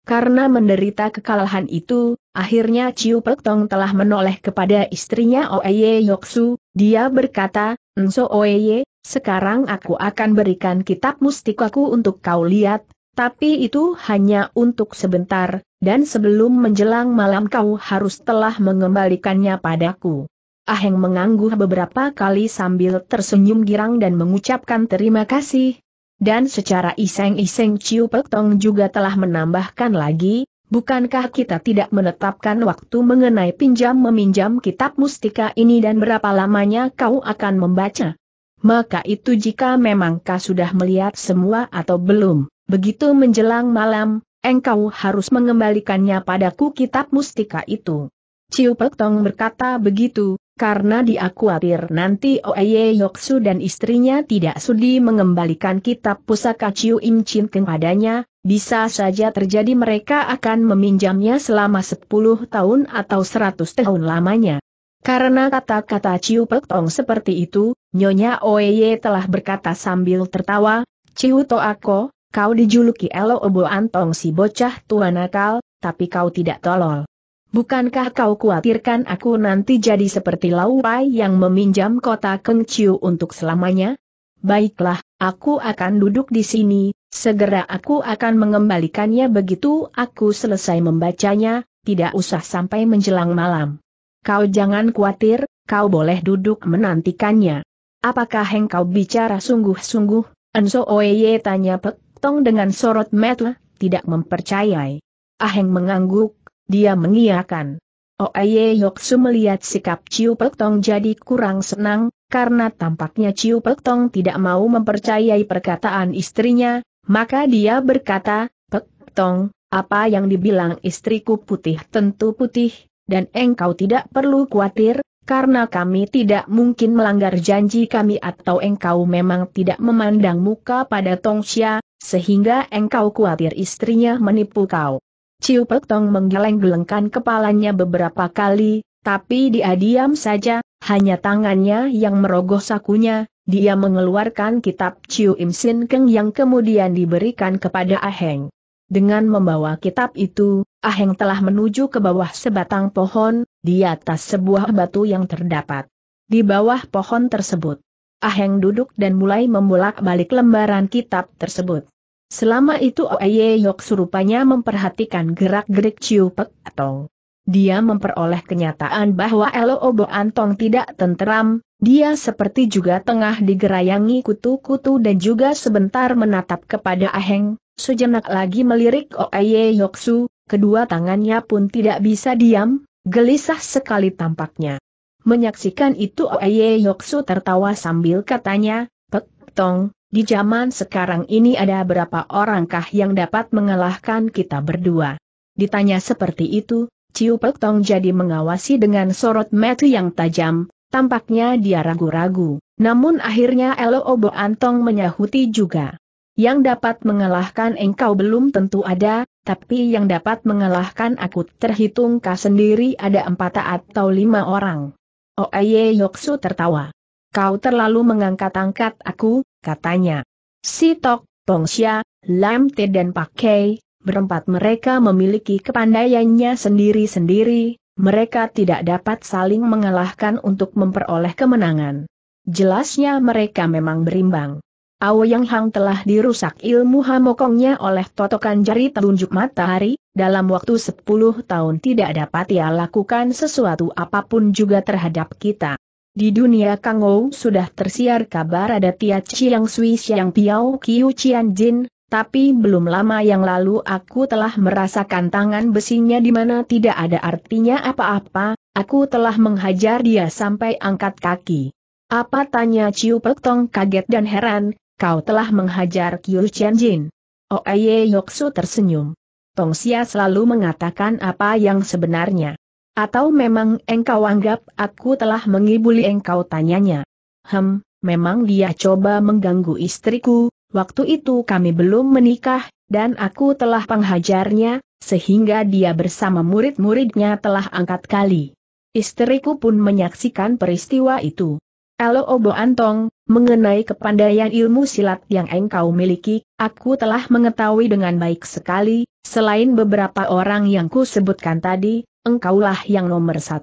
Karena menderita kekalahan itu, akhirnya Ciu Pek Tong telah menoleh kepada istrinya Oye Yoksu, dia berkata, "Enso Oye, sekarang aku akan berikan kitab mustikaku untuk kau lihat, tapi itu hanya untuk sebentar, dan sebelum menjelang malam kau harus telah mengembalikannya padaku." Aheng mengangguh beberapa kali sambil tersenyum girang dan mengucapkan terima kasih. Dan secara iseng-iseng Ciu Pek Tong juga telah menambahkan lagi, "Bukankah kita tidak menetapkan waktu mengenai pinjam-meminjam kitab mustika ini dan berapa lamanya kau akan membaca? Maka itu jika memang kau sudah melihat semua atau belum, begitu menjelang malam, engkau harus mengembalikannya padaku kitab mustika itu." Ciu Pek Tong berkata begitu karena dia khawatir nanti Oye Yoksu dan istrinya tidak sudi mengembalikan kitab pusaka Ciu Im Chin kepadanya, bisa saja terjadi mereka akan meminjamnya selama 10 tahun atau 100 tahun lamanya. Karena kata-kata Ciu Pek Tong seperti itu, Nyonya Oye telah berkata sambil tertawa, "Ciu Toako, kau dijuluki Elo Obo Antong si bocah tua nakal, tapi kau tidak tolol. Bukankah kau khawatirkan aku nanti jadi seperti Lau Pai yang meminjam kota Kengciu untuk selamanya? Baiklah, aku akan duduk di sini, segera aku akan mengembalikannya begitu aku selesai membacanya, tidak usah sampai menjelang malam. Kau jangan khawatir, kau boleh duduk menantikannya." "Apakah engkau bicara sungguh-sungguh, Enso Oye?" tanya Pek Tong dengan sorot mata, tidak mempercayai. Aheng mengangguk. Dia mengiyakan. Oye Yoksu melihat sikap Ciu Pek Tong jadi kurang senang, karena tampaknya Ciu Pek Tong tidak mau mempercayai perkataan istrinya, maka dia berkata, "Pek Tong, apa yang dibilang istriku putih tentu putih, dan engkau tidak perlu khawatir, karena kami tidak mungkin melanggar janji kami atau engkau memang tidak memandang muka pada Tongxia, sehingga engkau khawatir istrinya menipu kau." Ciu Pek Tong menggeleng-gelengkan kepalanya beberapa kali, tapi dia diam saja, hanya tangannya yang merogoh sakunya, dia mengeluarkan kitab Ciu Im Sin Keng yang kemudian diberikan kepada Aheng. Dengan membawa kitab itu, Aheng telah menuju ke bawah sebatang pohon, di atas sebuah batu yang terdapat di bawah pohon tersebut. Aheng duduk dan mulai membolak-balik lembaran kitab tersebut. Selama itu Oye Yoksu rupanya memperhatikan gerak-gerik Ciu Pek Tong. Dia memperoleh kenyataan bahwa Elo Obo Antong tidak tenteram, dia seperti juga tengah digerayangi kutu-kutu dan juga sebentar menatap kepada Aheng, sejenak lagi melirik Oye Yoksu, kedua tangannya pun tidak bisa diam, gelisah sekali tampaknya. Menyaksikan itu Oye Yoksu tertawa sambil katanya, "Pek Tong, di zaman sekarang ini ada berapa orangkah yang dapat mengalahkan kita berdua?" Ditanya seperti itu, Ciu Pek Tong jadi mengawasi dengan sorot mata yang tajam, tampaknya dia ragu-ragu, namun akhirnya Elo Obo Antong menyahuti juga. "Yang dapat mengalahkan engkau belum tentu ada, tapi yang dapat mengalahkan aku terhitungkah sendiri ada 4 atau 5 orang. Oye Yoksu tertawa. Kau terlalu mengangkat-angkat aku, katanya. Si Tok, Pongsya, Lam Te dan Pak Kei, berempat mereka memiliki kepandaiannya sendiri-sendiri, mereka tidak dapat saling mengalahkan untuk memperoleh kemenangan. Jelasnya mereka memang berimbang. Aoyang Hang telah dirusak ilmu hamokongnya oleh totokan jari telunjuk matahari, dalam waktu 10 tahun tidak dapat ia lakukan sesuatu apapun juga terhadap kita. Di dunia Kangou sudah tersiar kabar ada Tia Chiang Sui Chiang Piao Kiu Chian Jin, tapi belum lama yang lalu aku telah merasakan tangan besinya di mana tidak ada artinya apa-apa, aku telah menghajar dia sampai angkat kaki. Apa tanya Ciu Pek Tong kaget dan heran, kau telah menghajar Kiu Chian Jin. Oye Yoksu tersenyum. Tongsia selalu mengatakan apa yang sebenarnya. Atau memang engkau anggap aku telah mengibuli engkau tanyanya? Memang dia coba mengganggu istriku, waktu itu kami belum menikah, dan aku telah penghajarnya, sehingga dia bersama murid-muridnya telah angkat kali. Istriku pun menyaksikan peristiwa itu. Elo Obo Antong, mengenai kepandaian ilmu silat yang engkau miliki, aku telah mengetahui dengan baik sekali, selain beberapa orang yang kusebutkan tadi, engkaulah yang nomor 1.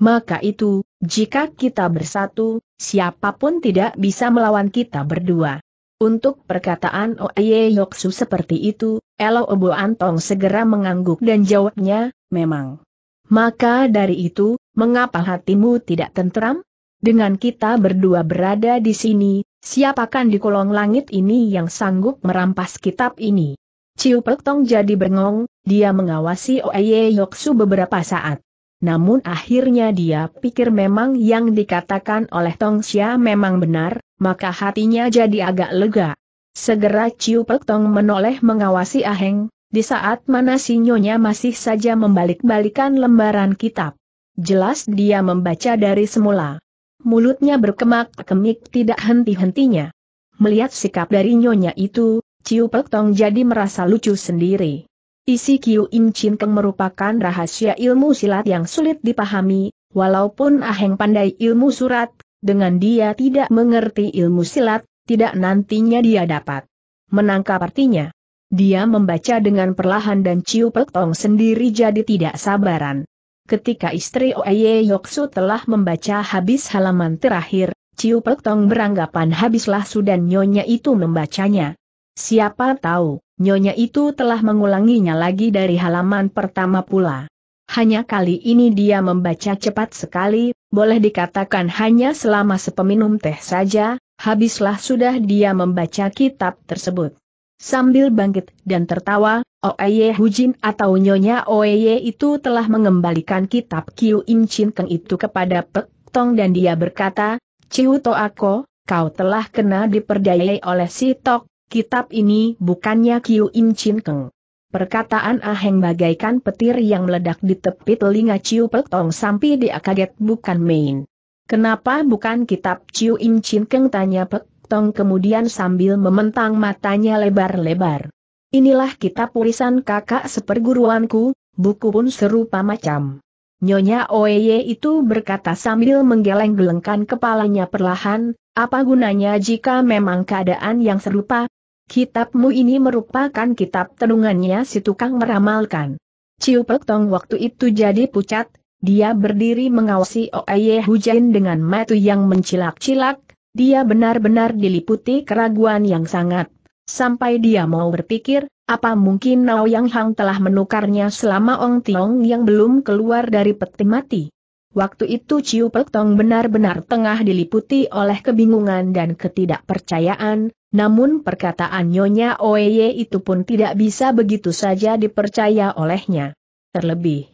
Maka itu, jika kita bersatu, siapapun tidak bisa melawan kita berdua. Untuk perkataan Oye Yoksu seperti itu, Elo Obo Antong segera mengangguk dan jawabnya, memang. Maka dari itu, mengapa hatimu tidak tentram? Dengan kita berdua berada di sini, siapakan di kolong langit ini yang sanggup merampas kitab ini? Ciu Pek Tong jadi bengong, dia mengawasi Oye Yoksu beberapa saat. Namun akhirnya dia pikir memang yang dikatakan oleh Tongsia memang benar, maka hatinya jadi agak lega. Segera Ciu Pek Tong menoleh mengawasi Aheng, di saat mana si Nyonya masih saja membalik-balikan lembaran kitab. Jelas dia membaca dari semula. Mulutnya berkemak-kemik tidak henti-hentinya. Melihat sikap dari Nyonya itu, Ciu Pek Tong jadi merasa lucu sendiri. Isi Kiu Im Chin Keng merupakan rahasia ilmu silat yang sulit dipahami, walaupun Aheng pandai ilmu surat, dengan dia tidak mengerti ilmu silat, tidak nantinya dia dapat menangkap artinya. Dia membaca dengan perlahan dan Ciu Pek Tong sendiri jadi tidak sabaran. Ketika istri Oye Yoksu telah membaca habis halaman terakhir, Ciu Pek Tong beranggapan habislah sudah Nyonya itu membacanya. Siapa tahu, Nyonya itu telah mengulanginya lagi dari halaman pertama pula. Hanya kali ini dia membaca cepat sekali, boleh dikatakan hanya selama sepeminum teh saja, habislah sudah dia membaca kitab tersebut. Sambil bangkit dan tertawa, Oye Hujin atau Nyonya Oye itu telah mengembalikan kitab Kiu Im Chin Keng itu kepada Pek Tong dan dia berkata, Ciu To Ako, kau telah kena diperdayai oleh si Tok. Kitab ini bukannya Kiu Im Chin Keng. Perkataan Aheng bagaikan petir yang meledak di tepi telinga Ciu Pek Tong sampai dia kaget bukan main. Kenapa bukan kitab Kiu Im Chin Keng? Tanya Pek Tong kemudian sambil mementang matanya lebar-lebar. Inilah kitab warisan kakak seperguruanku, buku pun serupa macam. Nyonya Oye itu berkata sambil menggeleng-gelengkan kepalanya perlahan, apa gunanya jika memang keadaan yang serupa? Kitabmu ini merupakan kitab tenungannya si tukang meramalkan. Ciu Pek Tong waktu itu jadi pucat, dia berdiri mengawasi Oye Hujin dengan mata yang mencilak-cilak, dia benar-benar diliputi keraguan yang sangat. Sampai dia mau berpikir, apa mungkin Ouyang Hang telah menukarnya selama Ong Tiong yang belum keluar dari peti mati? Waktu itu Ciu Pek Tong benar-benar tengah diliputi oleh kebingungan dan ketidakpercayaan, namun perkataan Nyonya Oye itu pun tidak bisa begitu saja dipercaya olehnya. Terlebih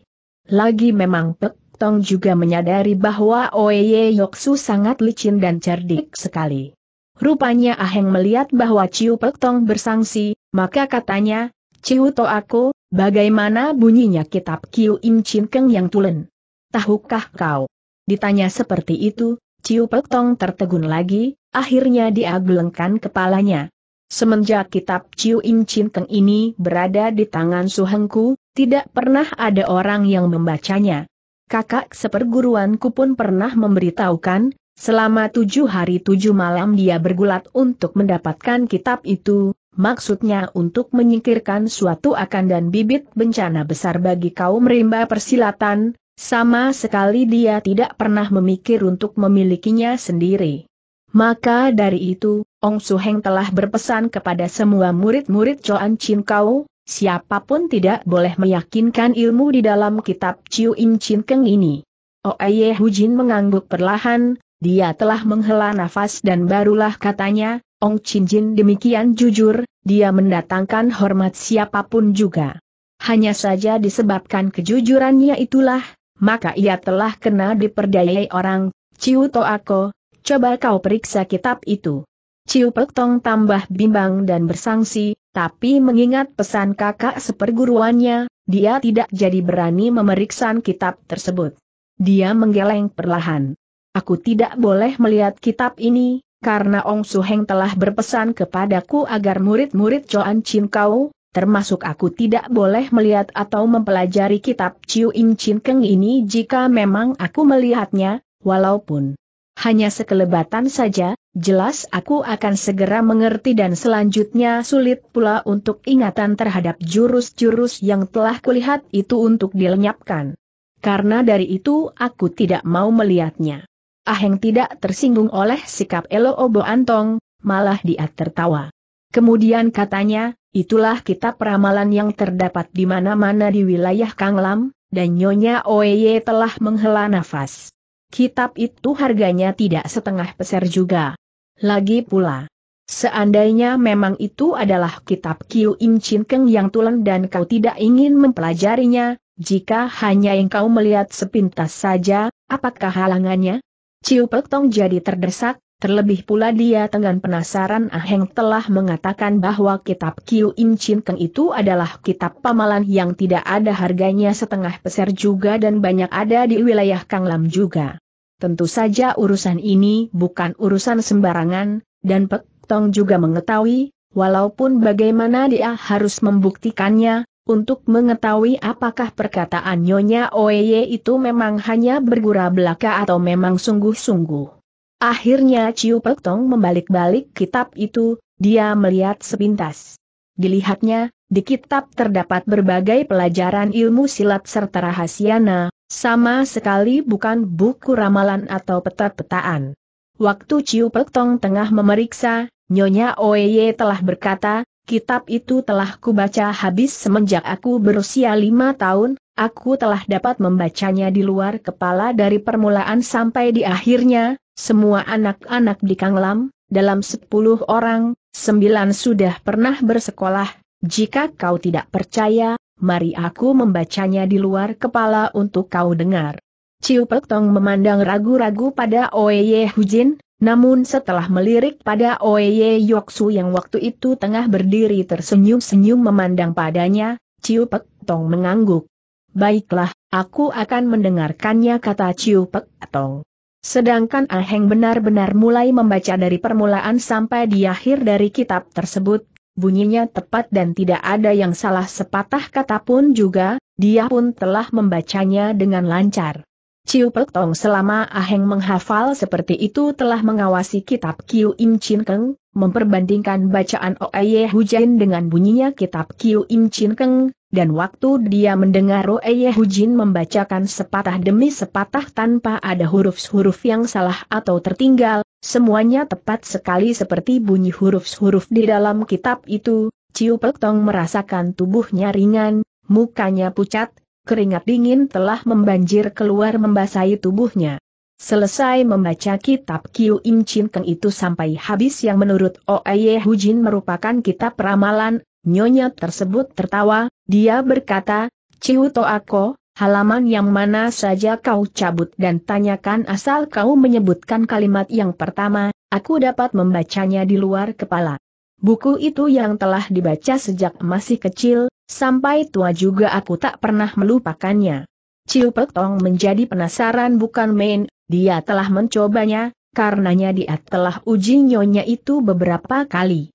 lagi memang Pek Tong juga menyadari bahwa Oye Yoksu sangat licin dan cerdik sekali. Rupanya Aheng melihat bahwa Ciu Pek Tong bersangsi, maka katanya, Ciu To Aku, bagaimana bunyinya kitab Kiu Im Chin Keng yang tulen? Tahukah kau? Ditanya seperti itu, Ciu Pek Tong tertegun lagi, akhirnya dia gelengkan kepalanya. Semenjak kitab Ciu In Chin Keng ini berada di tangan Su Hengku, tidak pernah ada orang yang membacanya. Kakak seperguruanku pun pernah memberitahukan, selama 7 hari 7 malam dia bergulat untuk mendapatkan kitab itu, maksudnya untuk menyingkirkan suatu akan dan bibit bencana besar bagi kaum rimba persilatan, sama sekali dia tidak pernah memikir untuk memilikinya sendiri. Maka dari itu, Ong Su Heng telah berpesan kepada semua murid-murid Chuan Chin Kau, siapapun tidak boleh meyakinkan ilmu di dalam kitab Ciu In Chin Keng ini. Oye Hu Jin mengangguk perlahan, dia telah menghela nafas dan barulah katanya, Ong Chin Jin demikian jujur, dia mendatangkan hormat siapapun juga. Hanya saja disebabkan kejujurannya itulah, maka ia telah kena diperdayai orang. Ciu Toako, coba kau periksa kitab itu. Ciu Pek Tong tambah bimbang dan bersangsi, tapi mengingat pesan kakak seperguruannya, dia tidak jadi berani memeriksa kitab tersebut. Dia menggeleng perlahan. Aku tidak boleh melihat kitab ini, karena Ong Su Heng telah berpesan kepadaku agar murid-murid Chuan Chin Kau, termasuk aku tidak boleh melihat atau mempelajari kitab Ciu In Chin Keng ini jika memang aku melihatnya, walaupun hanya sekelebatan saja, jelas aku akan segera mengerti dan selanjutnya sulit pula untuk ingatan terhadap jurus-jurus yang telah kulihat itu untuk dilenyapkan. Karena dari itu aku tidak mau melihatnya. Aheng tidak tersinggung oleh sikap Elo Obo Antong, malah dia tertawa. Kemudian katanya, itulah kitab ramalan yang terdapat di mana-mana di wilayah Kanglam, dan Nyonya Oye telah menghela nafas. Kitab itu harganya tidak setengah peser juga. Lagi pula, seandainya memang itu adalah kitab Ciu In Chin Keng yang tulen dan kau tidak ingin mempelajarinya, jika hanya yang kau melihat sepintas saja, apakah halangannya? Ciu Pek Tong jadi terdesak, terlebih pula dia dengan penasaran Aheng telah mengatakan bahwa kitab Ciu In Chin Keng itu adalah kitab pamalan yang tidak ada harganya setengah peser juga dan banyak ada di wilayah Kanglam juga. Tentu saja urusan ini bukan urusan sembarangan, dan Pek Tong juga mengetahui, walaupun bagaimana dia harus membuktikannya, untuk mengetahui apakah perkataan Nyonya Oye itu memang hanya bergurau belaka atau memang sungguh-sungguh. Akhirnya Ciu Pek Tong membalik-balik kitab itu, dia melihat sepintas. Dilihatnya, di kitab terdapat berbagai pelajaran ilmu silat serta rahasiana, sama sekali bukan buku ramalan atau peta-petaan. Waktu Ciu Pek Tong tengah memeriksa, Nyonya Oye telah berkata, kitab itu telah kubaca habis semenjak aku berusia 5 tahun, aku telah dapat membacanya di luar kepala dari permulaan sampai di akhirnya, semua anak-anak di Kanglam, dalam 10 orang, 9 sudah pernah bersekolah, jika kau tidak percaya, mari aku membacanya di luar kepala untuk kau dengar. Ciu Pek Tong memandang ragu-ragu pada Oye Hu Jin, namun setelah melirik pada Oye Yoksu yang waktu itu tengah berdiri tersenyum-senyum memandang padanya, Ciu Pek Tong mengangguk. Baiklah, aku akan mendengarkannya, kata Ciu Pek Tong. Sedangkan Aheng benar-benar mulai membaca dari permulaan sampai di akhir dari kitab tersebut. Bunyinya tepat dan tidak ada yang salah sepatah kata pun juga, dia pun telah membacanya dengan lancar. Ciu Pek Tong selama Aheng menghafal seperti itu telah mengawasi kitab Ciu In Chin Keng, memperbandingkan bacaan Oye Hu Jin dengan bunyinya kitab Ciu In Chin Keng, dan waktu dia mendengar Oye Hu Jin membacakan sepatah demi sepatah tanpa ada huruf-huruf yang salah atau tertinggal, semuanya tepat sekali seperti bunyi huruf-huruf di dalam kitab itu. Ciu Pek Tong merasakan tubuhnya ringan, mukanya pucat, keringat dingin telah membanjir keluar membasahi tubuhnya. Selesai membaca kitab Ciu In Chin Keng itu sampai habis yang menurut Oye Hu Jin merupakan kitab ramalan, nyonya tersebut tertawa, dia berkata, Ciu Toako, halaman yang mana saja kau cabut dan tanyakan asal kau menyebutkan kalimat yang pertama, aku dapat membacanya di luar kepala. Buku itu yang telah dibaca sejak masih kecil, sampai tua juga aku tak pernah melupakannya. Ciu Pek Tong menjadi penasaran bukan main, dia telah mencobanya, karenanya dia telah uji nyonya itu beberapa kali.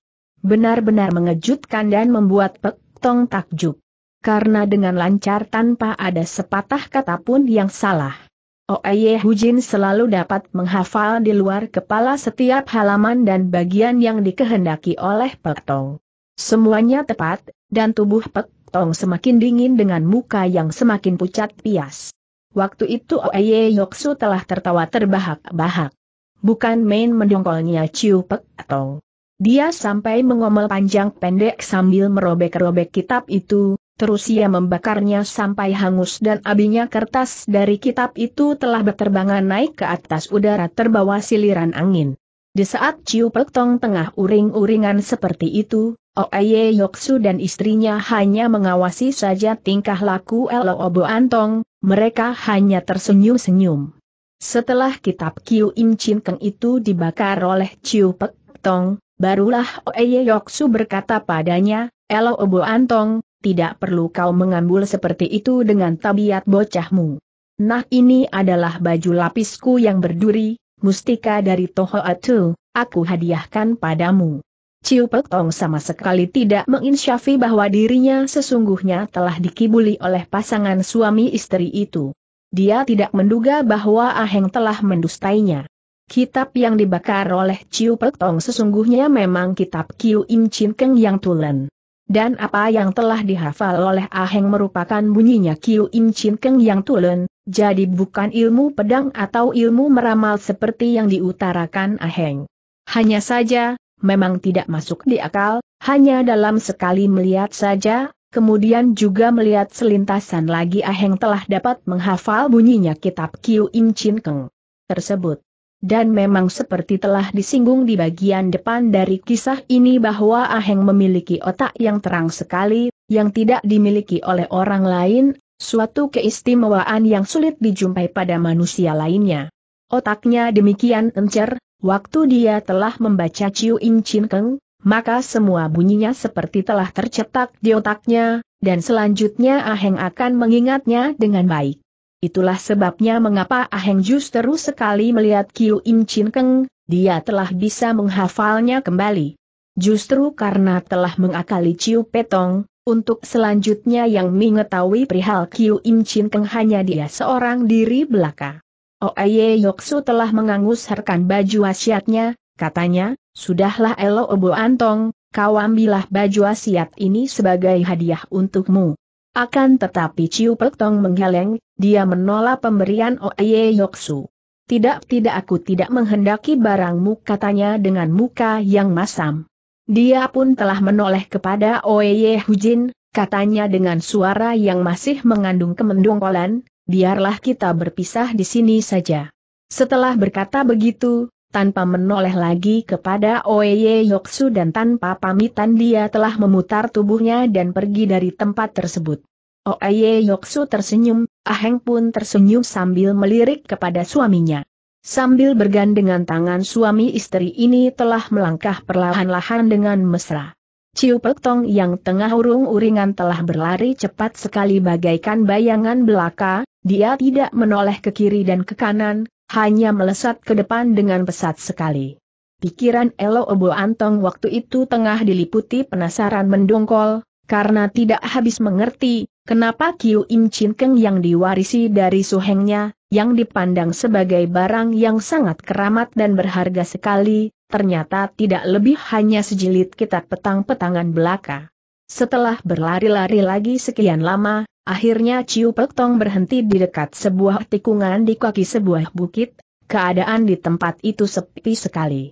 benar-benar mengejutkan dan membuat Pek Tong takjub. Karena dengan lancar tanpa ada sepatah kata pun yang salah, Oye Hujin selalu dapat menghafal di luar kepala setiap halaman dan bagian yang dikehendaki oleh Pek Tong. Semuanya tepat, dan tubuh Pek Tong semakin dingin dengan muka yang semakin pucat pias. Waktu itu Oye Yoksu telah tertawa terbahak-bahak. Bukan main mendongkolnya Ciu Pek Tong. Dia sampai mengomel panjang pendek sambil merobek-robek kitab itu, terus ia membakarnya sampai hangus dan abinya kertas dari kitab itu telah berterbangan naik ke atas udara terbawa siliran angin. Di saat Ciu Pek Tong tengah uring-uringan seperti itu, Oye Yoksu dan istrinya hanya mengawasi saja tingkah laku Loobo Antong, mereka hanya tersenyum-senyum. Setelah kitab Kiu Im Chin Keng itu dibakar oleh Ciu Pek Tong, barulah Oye Yoksu berkata padanya, "Loobo Antong, tidak perlu kau mengambul seperti itu dengan tabiat bocahmu. Nah, ini adalah baju lapisku yang berduri, mustika dari Toho Atu, aku hadiahkan padamu." Ciu Pek Tong sama sekali tidak menginsyafi bahwa dirinya sesungguhnya telah dikibuli oleh pasangan suami istri itu. Dia tidak menduga bahwa Aheng telah mendustainya. Kitab yang dibakar oleh Ciu Pek Tong sesungguhnya memang kitab Kiu Im Chin Keng yang tulen. Dan apa yang telah dihafal oleh Aheng merupakan bunyinya Kiu Im Chin Keng yang tulen, jadi bukan ilmu pedang atau ilmu meramal seperti yang diutarakan Aheng. Hanya saja, memang tidak masuk di akal, hanya dalam sekali melihat saja, kemudian juga melihat selintasan lagi Aheng telah dapat menghafal bunyinya kitab Kiu Im Chin Keng tersebut. Dan memang seperti telah disinggung di bagian depan dari kisah ini bahwa Aheng memiliki otak yang terang sekali, yang tidak dimiliki oleh orang lain, suatu keistimewaan yang sulit dijumpai pada manusia lainnya. Otaknya demikian encer. Waktu dia telah membaca Ciu Im Chin Keng, maka semua bunyinya seperti telah tercetak di otaknya, dan selanjutnya Aheng akan mengingatnya dengan baik. Itulah sebabnya mengapa Aheng justru sekali melihat Kiu Im Chin Keng, dia telah bisa menghafalnya kembali. Justru karena telah mengakali Ciu Pek Tong, untuk selanjutnya yang mengetahui perihal Kiu Im Chin Keng hanya dia seorang diri belaka. Oye Yoksu telah mengangusharkan baju wasiatnya, katanya, "Sudahlah Loobo Antong, kau ambillah baju wasiat ini sebagai hadiah untukmu." Akan tetapi Ciu Pek Tong menggeleng, dia menolak pemberian Oye Yoksu. Tidak aku tidak menghendaki barangmu, katanya dengan muka yang masam. Dia pun telah menoleh kepada Oye Hujin, katanya dengan suara yang masih mengandung kemendongkolan, "Biarlah kita berpisah di sini saja." Setelah berkata begitu, tanpa menoleh lagi kepada Oye Yoksu dan tanpa pamitan dia telah memutar tubuhnya dan pergi dari tempat tersebut. Oye Yoksu tersenyum, Aheng pun tersenyum sambil melirik kepada suaminya. Sambil bergandengan tangan suami istri ini telah melangkah perlahan-lahan dengan mesra. Ciu Pek Tong yang tengah urung-uringan telah berlari cepat sekali bagaikan bayangan belaka. Dia tidak menoleh ke kiri dan ke kanan, hanya melesat ke depan dengan pesat sekali. Pikiran Loobo Antong waktu itu tengah diliputi penasaran mendongkol, karena tidak habis mengerti, kenapa Kiu Im Chin Keng yang diwarisi dari suhengnya, yang dipandang sebagai barang yang sangat keramat dan berharga sekali, ternyata tidak lebih hanya sejilid kitab petang-petangan belaka. Setelah berlari-lari lagi sekian lama, akhirnya Ciu Pek Tong berhenti di dekat sebuah tikungan di kaki sebuah bukit, keadaan di tempat itu sepi sekali.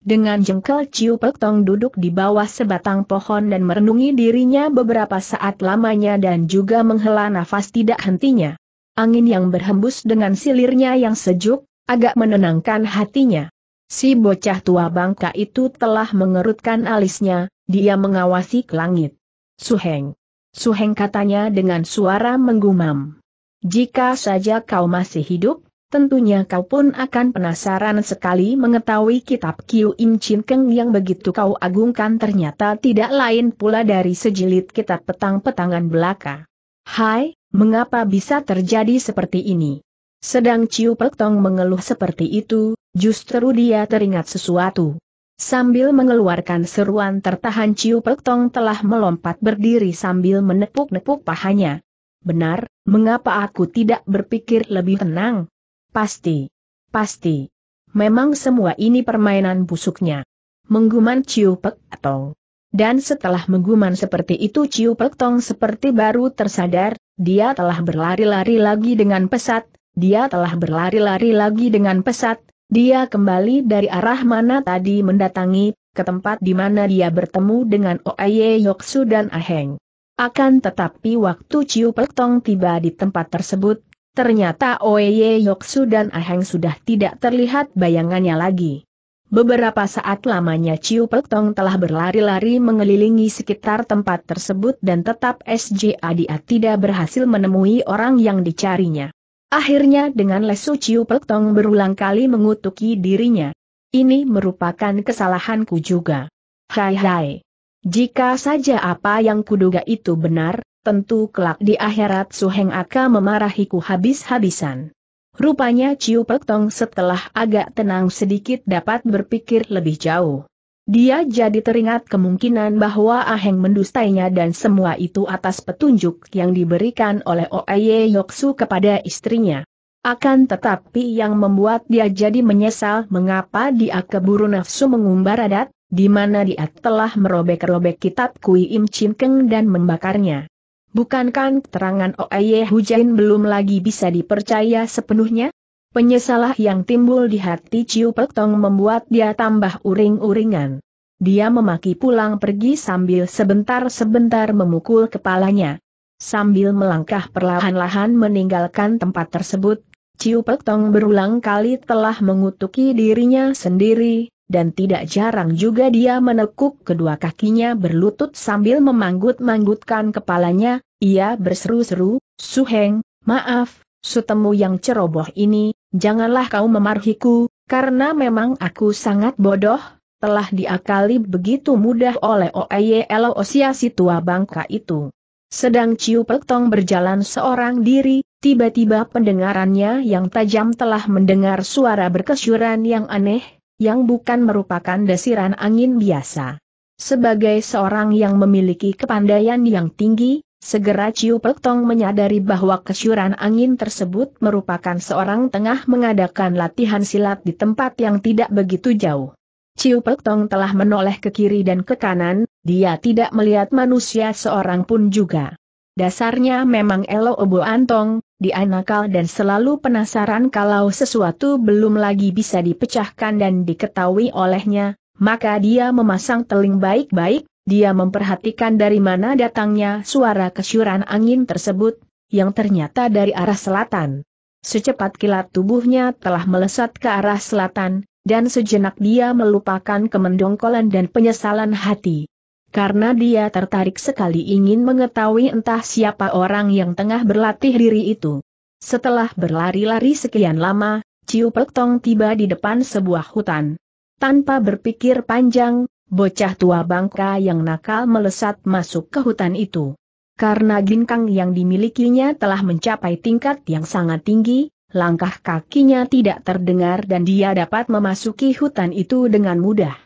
Dengan jengkel Ciu Pek Tong duduk di bawah sebatang pohon dan merenungi dirinya beberapa saat lamanya dan juga menghela nafas tidak hentinya. Angin yang berhembus dengan silirnya yang sejuk, agak menenangkan hatinya. Si bocah tua bangka itu telah mengerutkan alisnya, dia mengawasi ke langit. "Suheng. Suheng," katanya dengan suara menggumam. "Jika saja kau masih hidup, tentunya kau pun akan penasaran sekali mengetahui kitab Kiu Im Chin Keng yang begitu kau agungkan ternyata tidak lain pula dari sejilid kitab petang-petangan belaka. Hai, mengapa bisa terjadi seperti ini?" Sedang Ciu Pek Tong mengeluh seperti itu, justru dia teringat sesuatu. Sambil mengeluarkan seruan tertahan, Ciu Pek Tong telah melompat berdiri sambil menepuk-nepuk pahanya. Benar, mengapa aku tidak berpikir lebih tenang? Pasti. Memang semua ini permainan busuknya. Mengguman Ciu Pek Tong. Dan setelah mengguman seperti itu, Ciu Pek Tong seperti baru tersadar, dia telah berlari-lari lagi dengan pesat, Dia kembali dari arah mana tadi mendatangi, ke tempat di mana dia bertemu dengan Oye Yoksu dan Aheng. Akan tetapi waktu Ciu Pek Tong tiba di tempat tersebut, ternyata Oye Yoksu dan Aheng sudah tidak terlihat bayangannya lagi. Beberapa saat lamanya Ciu Pek Tong telah berlari-lari mengelilingi sekitar tempat tersebut dan tetap saja dia tidak berhasil menemui orang yang dicarinya. Akhirnya dengan lesu Ciu Pek Tong berulang kali mengutuki dirinya. Ini merupakan kesalahanku juga. Hai. Jika saja apa yang kuduga itu benar, tentu kelak di akhirat Suheng akan memarahiku habis-habisan. Rupanya Ciu Pek Tong setelah agak tenang sedikit dapat berpikir lebih jauh. Dia jadi teringat kemungkinan bahwa Aheng mendustainya dan semua itu atas petunjuk yang diberikan oleh Oye Yoksu kepada istrinya. Akan tetapi yang membuat dia jadi menyesal mengapa dia keburu nafsu mengumbar adat, di mana dia telah merobek-robek kitab Kui Im Chin Keng dan membakarnya. Bukankah keterangan Oye Hujain belum lagi bisa dipercaya sepenuhnya? Penyesalan yang timbul di hati Ciu Pek Tong membuat dia tambah uring-uringan. Dia memaki pulang pergi sambil sebentar-sebentar memukul kepalanya. Sambil melangkah perlahan-lahan meninggalkan tempat tersebut, Ciu Pek Tong berulang kali telah mengutuki dirinya sendiri, dan tidak jarang juga dia menekuk kedua kakinya berlutut sambil memanggut-manggutkan kepalanya. Ia berseru-seru, "Suheng, maaf, sutemu yang ceroboh ini, janganlah kau memarahiku, karena memang aku sangat bodoh, telah diakali begitu mudah oleh Oye Losia si tua bangka itu." Sedang Ciu Pek Tong berjalan seorang diri, tiba-tiba pendengarannya yang tajam telah mendengar suara berkesyuran yang aneh, yang bukan merupakan desiran angin biasa. Sebagai seorang yang memiliki kepandaian yang tinggi, segera Ciu Pek Tong menyadari bahwa kesyuran angin tersebut merupakan seorang tengah mengadakan latihan silat di tempat yang tidak begitu jauh. Ciu Pek Tong telah menoleh ke kiri dan ke kanan, dia tidak melihat manusia seorang pun juga. Dasarnya memang Elo Obo Antong, dia nakal dan selalu penasaran kalau sesuatu belum lagi bisa dipecahkan dan diketahui olehnya, maka dia memasang teling baik-baik. Dia memperhatikan dari mana datangnya suara kesyuran angin tersebut, yang ternyata dari arah selatan. Secepat kilat tubuhnya telah melesat ke arah selatan, dan sejenak dia melupakan kemendongkolan dan penyesalan hati. Karena dia tertarik sekali ingin mengetahui entah siapa orang yang tengah berlatih diri itu. Setelah berlari-lari sekian lama, Ciu Pek Tong tiba di depan sebuah hutan. Tanpa berpikir panjang, bocah tua bangka yang nakal melesat masuk ke hutan itu. Karena ginkang yang dimilikinya telah mencapai tingkat yang sangat tinggi, langkah kakinya tidak terdengar dan dia dapat memasuki hutan itu dengan mudah.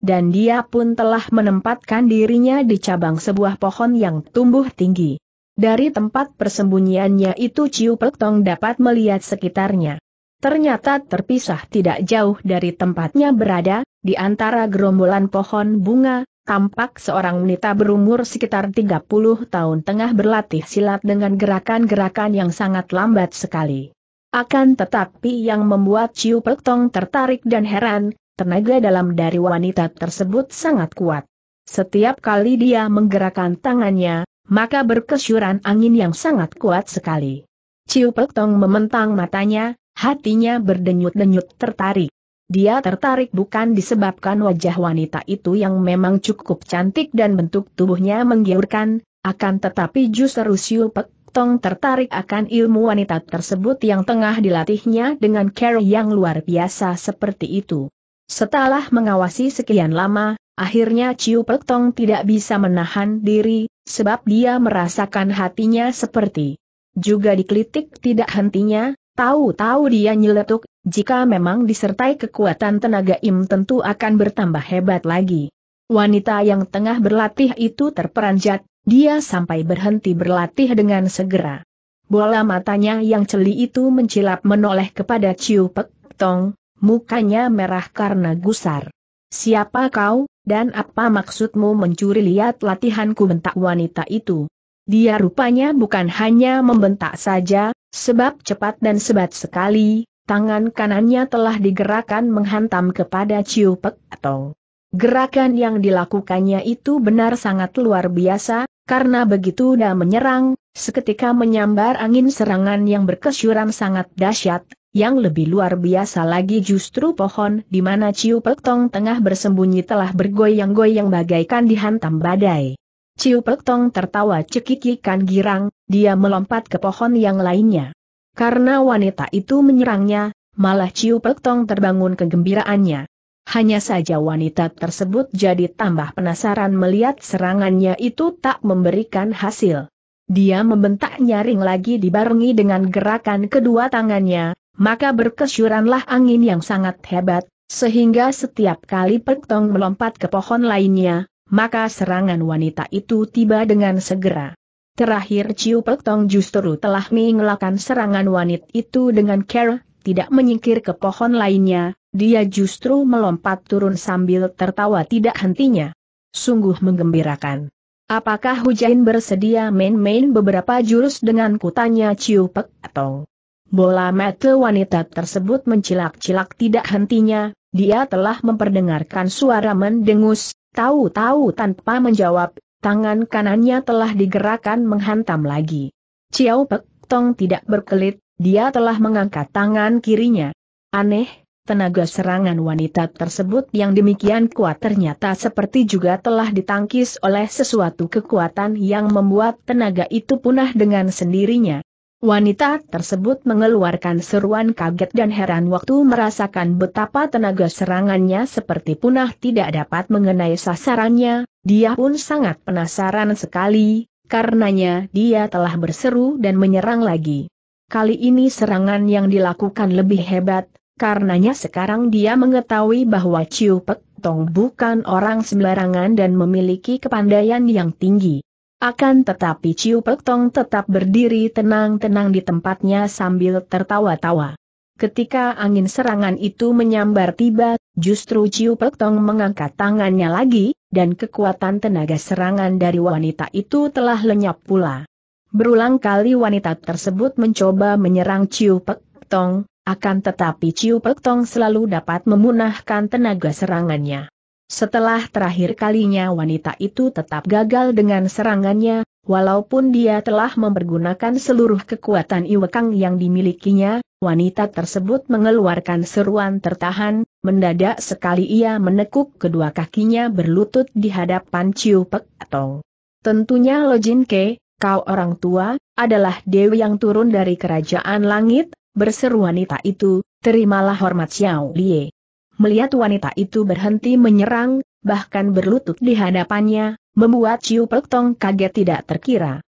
Dan dia pun telah menempatkan dirinya di cabang sebuah pohon yang tumbuh tinggi. Dari tempat persembunyiannya itu Ciu Pek Tong dapat melihat sekitarnya. Ternyata terpisah tidak jauh dari tempatnya berada, di antara gerombolan pohon bunga, tampak seorang wanita berumur sekitar 30 tahun tengah berlatih silat dengan gerakan-gerakan yang sangat lambat sekali. Akan tetapi yang membuat Ciu Pek Tong tertarik dan heran, tenaga dalam dari wanita tersebut sangat kuat. Setiap kali dia menggerakkan tangannya, maka berkesyuran angin yang sangat kuat sekali. Ciu Pek Tong mementang matanya. Hatinya berdenyut-denyut tertarik. Dia tertarik bukan disebabkan wajah wanita itu yang memang cukup cantik dan bentuk tubuhnya menggiurkan, akan tetapi justru Ciu Pek Tong tertarik akan ilmu wanita tersebut yang tengah dilatihnya dengan care yang luar biasa seperti itu. Setelah mengawasi sekian lama, akhirnya Ciu Pek Tong tidak bisa menahan diri, sebab dia merasakan hatinya seperti juga dikelitik tidak hentinya. Tahu-tahu dia nyeletuk, jika memang disertai kekuatan tenaga Im tentu akan bertambah hebat lagi. Wanita yang tengah berlatih itu terperanjat, dia sampai berhenti berlatih dengan segera. Bola matanya yang celi itu mencilap menoleh kepada Ciu Pek Tong, mukanya merah karena gusar. "Siapa kau, dan apa maksudmu mencuri lihat latihanku?" bentak wanita itu. Dia rupanya bukan hanya membentak saja, sebab cepat dan sebat sekali, tangan kanannya telah digerakkan menghantam kepada Ciu Pek Tong. Gerakan yang dilakukannya itu benar sangat luar biasa, karena begitu dia menyerang, seketika menyambar angin serangan yang berkesyuran sangat dahsyat, yang lebih luar biasa lagi justru pohon di mana Ciu Pek Tong tengah bersembunyi telah bergoyang-goyang bagaikan dihantam badai. Ciu Pek Tong tertawa cekikikan girang, dia melompat ke pohon yang lainnya. Karena wanita itu menyerangnya, malah Ciu Pek Tong terbangun kegembiraannya. Hanya saja wanita tersebut jadi tambah penasaran melihat serangannya itu tak memberikan hasil. Dia membentak nyaring lagi dibarengi dengan gerakan kedua tangannya, maka berkesyuranlah angin yang sangat hebat, sehingga setiap kali Pek Tong melompat ke pohon lainnya, maka serangan wanita itu tiba dengan segera. Terakhir Ciu Pek Tong justru telah mengelakkan serangan wanita itu dengan care, tidak menyingkir ke pohon lainnya. Dia justru melompat turun sambil tertawa tidak hentinya. Sungguh menggembirakan. "Apakah Hujain bersedia main-main beberapa jurus denganku?" tanya Ciu Pek Tong. Bola mata wanita tersebut mencilak-cilak tidak hentinya, dia telah memperdengarkan suara mendengus, tahu-tahu tanpa menjawab, tangan kanannya telah digerakkan menghantam lagi. Ciu Pek Tong tidak berkelit, dia telah mengangkat tangan kirinya. Aneh. Tenaga serangan wanita tersebut yang demikian kuat ternyata seperti juga telah ditangkis oleh sesuatu kekuatan yang membuat tenaga itu punah dengan sendirinya. Wanita tersebut mengeluarkan seruan kaget dan heran waktu merasakan betapa tenaga serangannya seperti punah tidak dapat mengenai sasarannya, dia pun sangat penasaran sekali, karenanya dia telah berseru dan menyerang lagi. Kali ini serangan yang dilakukan lebih hebat. Karenanya sekarang dia mengetahui bahwa Ciu Pek Tong bukan orang sembarangan dan memiliki kepandaian yang tinggi. Akan tetapi Ciu Pek Tong tetap berdiri tenang-tenang di tempatnya sambil tertawa-tawa. Ketika angin serangan itu menyambar tiba, justru Ciu Pek Tong mengangkat tangannya lagi, dan kekuatan tenaga serangan dari wanita itu telah lenyap pula. Berulang kali wanita tersebut mencoba menyerang Ciu Pek Tong. Akan tetapi Ciu Pek Tong selalu dapat memunahkan tenaga serangannya. Setelah terakhir kalinya wanita itu tetap gagal dengan serangannya, walaupun dia telah mempergunakan seluruh kekuatan iwakang yang dimilikinya, wanita tersebut mengeluarkan seruan tertahan, mendadak sekali ia menekuk kedua kakinya berlutut di hadapan Ciu Pek Tong. "Tentunya Lo Jin Ke, kau orang tua, adalah dewi yang turun dari kerajaan langit," berseru wanita itu, "terimalah hormat Xiao Lie." Melihat wanita itu berhenti menyerang, bahkan berlutut di hadapannya, membuat Ciu Pek Tong kaget tidak terkira.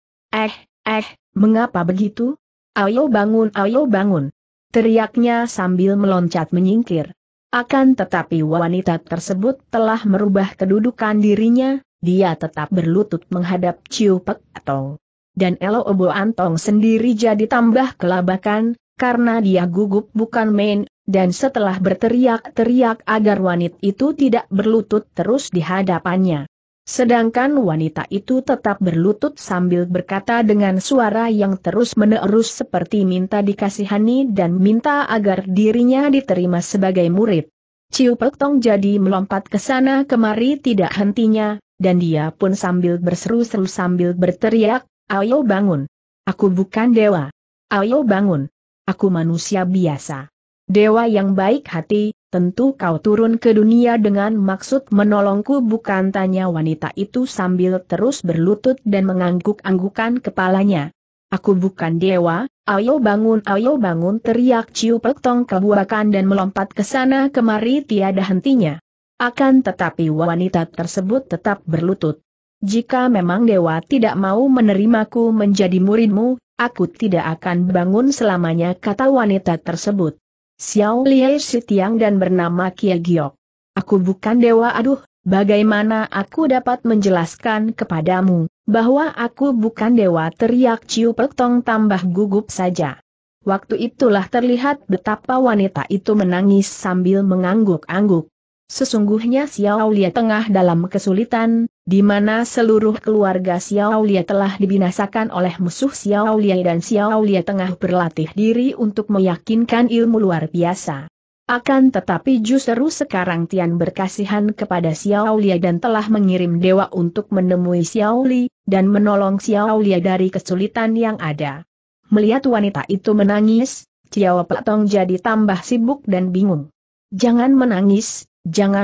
Mengapa begitu? Ayo bangun!" teriaknya sambil meloncat menyingkir. Akan tetapi wanita tersebut telah merubah kedudukan dirinya, dia tetap berlutut menghadap Ciu Pek Tong. Dan Elo Obo Antong sendiri jadi tambah kelabakan, karena dia gugup bukan main, dan setelah berteriak-teriak agar wanita itu tidak berlutut terus di hadapannya. Sedangkan wanita itu tetap berlutut sambil berkata dengan suara yang terus-menerus seperti minta dikasihani dan minta agar dirinya diterima sebagai murid. Ciu Pek Tong jadi melompat ke sana kemari tidak hentinya, dan dia pun sambil berseru-seru sambil berteriak, "Ayo bangun! Aku bukan dewa! Ayo bangun! Aku manusia biasa. Dewa yang baik hati, tentu kau turun ke dunia dengan maksud menolongku bukan?" tanya wanita itu sambil terus berlutut dan mengangguk-anggukan kepalanya. "Aku bukan dewa, ayo bangun!" teriak Ciu Pek Tong kebuakan dan melompat ke sana kemari tiada hentinya. Akan tetapi wanita tersebut tetap berlutut. Jika memang dewa tidak mau menerimaku menjadi muridmu, aku tidak akan bangun selamanya, kata wanita tersebut. Xiao Liei Sitiang dan bernama Kia Giok. Aku bukan dewa. Aduh, bagaimana aku dapat menjelaskan kepadamu bahwa aku bukan dewa, teriak Ciu Pek Tong tambah gugup saja. Waktu itulah terlihat betapa wanita itu menangis sambil mengangguk-angguk. Sesungguhnya Xiao Liei tengah dalam kesulitan, di mana seluruh keluarga Xiao Liei telah dibinasakan oleh musuh Xiao Liei, dan Xiao Liei tengah berlatih diri untuk meyakinkan ilmu luar biasa. Akan tetapi justru sekarang Tian berkasihan kepada Xiao Liei dan telah mengirim dewa untuk menemui Xiao Liei dan menolong Xiao Liei dari kesulitan yang ada. Melihat wanita itu menangis, Ciao Platong jadi tambah sibuk dan bingung. Jangan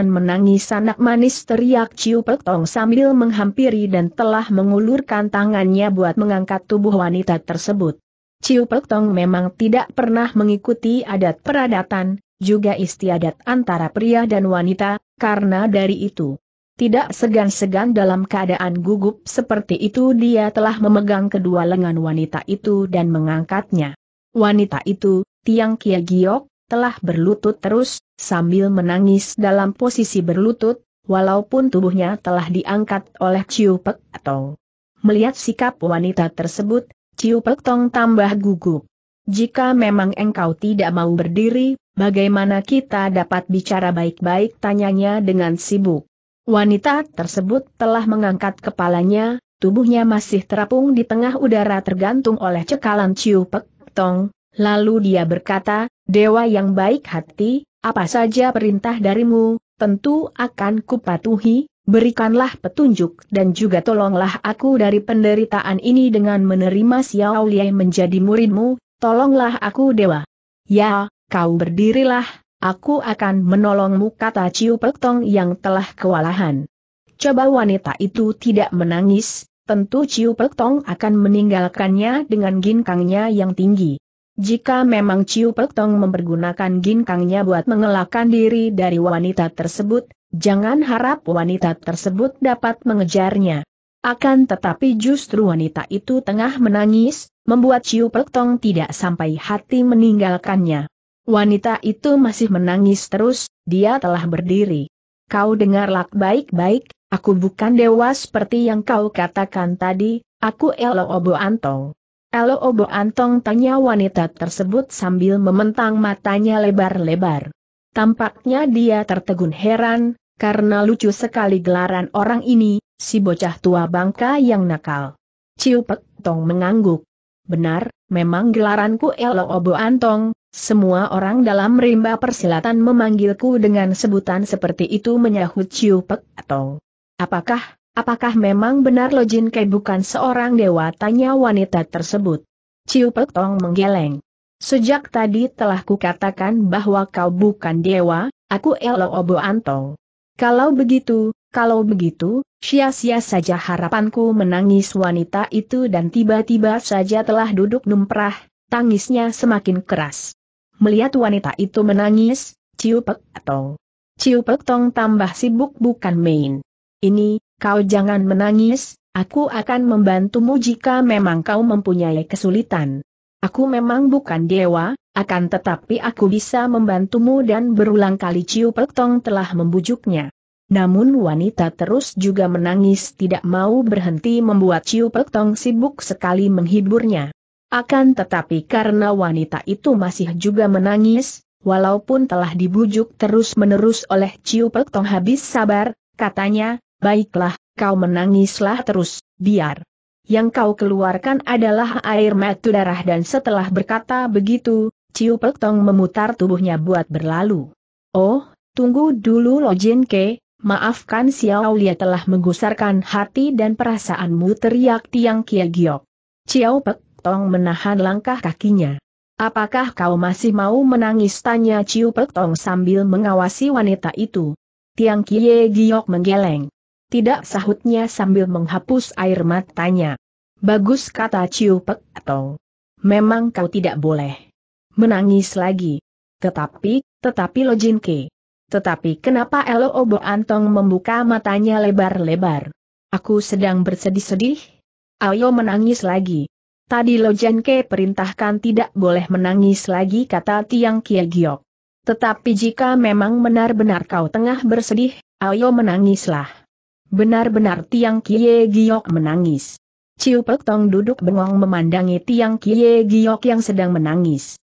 menangis anak manis, teriak Ciu Pek Tong sambil menghampiri dan telah mengulurkan tangannya buat mengangkat tubuh wanita tersebut. Ciu Pek Tong memang tidak pernah mengikuti adat peradatan, juga istiadat antara pria dan wanita, karena dari itu tidak segan-segan dalam keadaan gugup seperti itu dia telah memegang kedua lengan wanita itu dan mengangkatnya. Wanita itu, Tiang Kia Giok, telah berlutut terus, sambil menangis dalam posisi berlutut, walaupun tubuhnya telah diangkat oleh Ciu Pek Tong. Melihat sikap wanita tersebut, Ciu Pek Tong tambah gugup. Jika memang engkau tidak mau berdiri, bagaimana kita dapat bicara baik-baik, tanyanya dengan sibuk. Wanita tersebut telah mengangkat kepalanya, tubuhnya masih terapung di tengah udara tergantung oleh cekalan Ciu Pek Tong, lalu dia berkata, "Dewa yang baik hati, apa saja perintah darimu, tentu akan kupatuhi, berikanlah petunjuk dan juga tolonglah aku dari penderitaan ini dengan menerima Xiao Liei menjadi muridmu, tolonglah aku dewa." "Ya, kau berdirilah. Aku akan menolongmu," kata Ciu Pek Tong yang telah kewalahan. Coba wanita itu tidak menangis, tentu Ciu Pek Tong akan meninggalkannya dengan ginkangnya yang tinggi. Jika memang Ciu Pek Tong mempergunakan ginkangnya buat mengelakkan diri dari wanita tersebut, jangan harap wanita tersebut dapat mengejarnya. Akan tetapi justru wanita itu tengah menangis, membuat Ciu Pek Tong tidak sampai hati meninggalkannya. Wanita itu masih menangis terus, dia telah berdiri. "Kau dengarlah baik-baik, aku bukan dewa seperti yang kau katakan tadi, aku Elo Obo Antong." "Elo Obo Antong?" tanya wanita tersebut sambil mementang matanya lebar-lebar. Tampaknya dia tertegun heran, karena lucu sekali gelaran orang ini, si bocah tua bangka yang nakal. Ciu Pek Tong mengangguk. "Benar, memang gelaranku Elo Obo Antong. Semua orang dalam rimba persilatan memanggilku dengan sebutan seperti itu," menyahut Ciu Pek Tong. Apakah memang benar Lo Jin Kai bukan seorang dewa?" tanya wanita tersebut. Ciu Pek Tong menggeleng. "Sejak tadi telah kukatakan bahwa kau bukan dewa, aku Elo Obo Antong." Kalau begitu, sia-sia saja harapanku," menangis wanita itu dan tiba-tiba saja telah duduk numprah, tangisnya semakin keras. Melihat wanita itu menangis, Ciu Pek Tong tambah sibuk bukan main. "Ini, kau jangan menangis, aku akan membantumu jika memang kau mempunyai kesulitan. Aku memang bukan dewa, akan tetapi aku bisa membantumu," dan berulang kali Ciu Pek Tong telah membujuknya. Namun wanita terus juga menangis tidak mau berhenti, membuat Ciu Pek Tong sibuk sekali menghiburnya. Akan tetapi karena wanita itu masih juga menangis, walaupun telah dibujuk terus-menerus oleh Ciu Pek Tong habis sabar, katanya, "Baiklah, kau menangislah terus, biar yang kau keluarkan adalah air mata darah." Dan setelah berkata begitu, Ciu Pek Tong memutar tubuhnya buat berlalu. "Oh, tunggu dulu Lo Jin Kai, maafkan Xiao Liei telah menggusarkan hati dan perasaanmu," teriak Tiang Kia Giok. Ciu Pek Tong menahan langkah kakinya. "Apakah kau masih mau menangis?" tanya Ciu Pek Tong sambil mengawasi wanita itu. Tiang Kie Giok menggeleng. "Tidak," sahutnya sambil menghapus air matanya. "Bagus," kata Ciu Pek Tong. "Memang kau tidak boleh menangis lagi. Tetapi Lo Jin Kai. Tetapi kenapa Elo Obo Antong?" membuka matanya lebar-lebar. Aku sedang bersedih-sedih. Ayo menangis lagi. Tadi Lojanke perintahkan tidak boleh menangis lagi, kata Tiang Kie Giok. Tetapi jika memang benar-benar kau tengah bersedih, ayo menangislah. Benar-benar Tiang Kie Giok menangis. Ciu Pek Tong duduk bengong memandangi Tiang Kie Giok yang sedang menangis.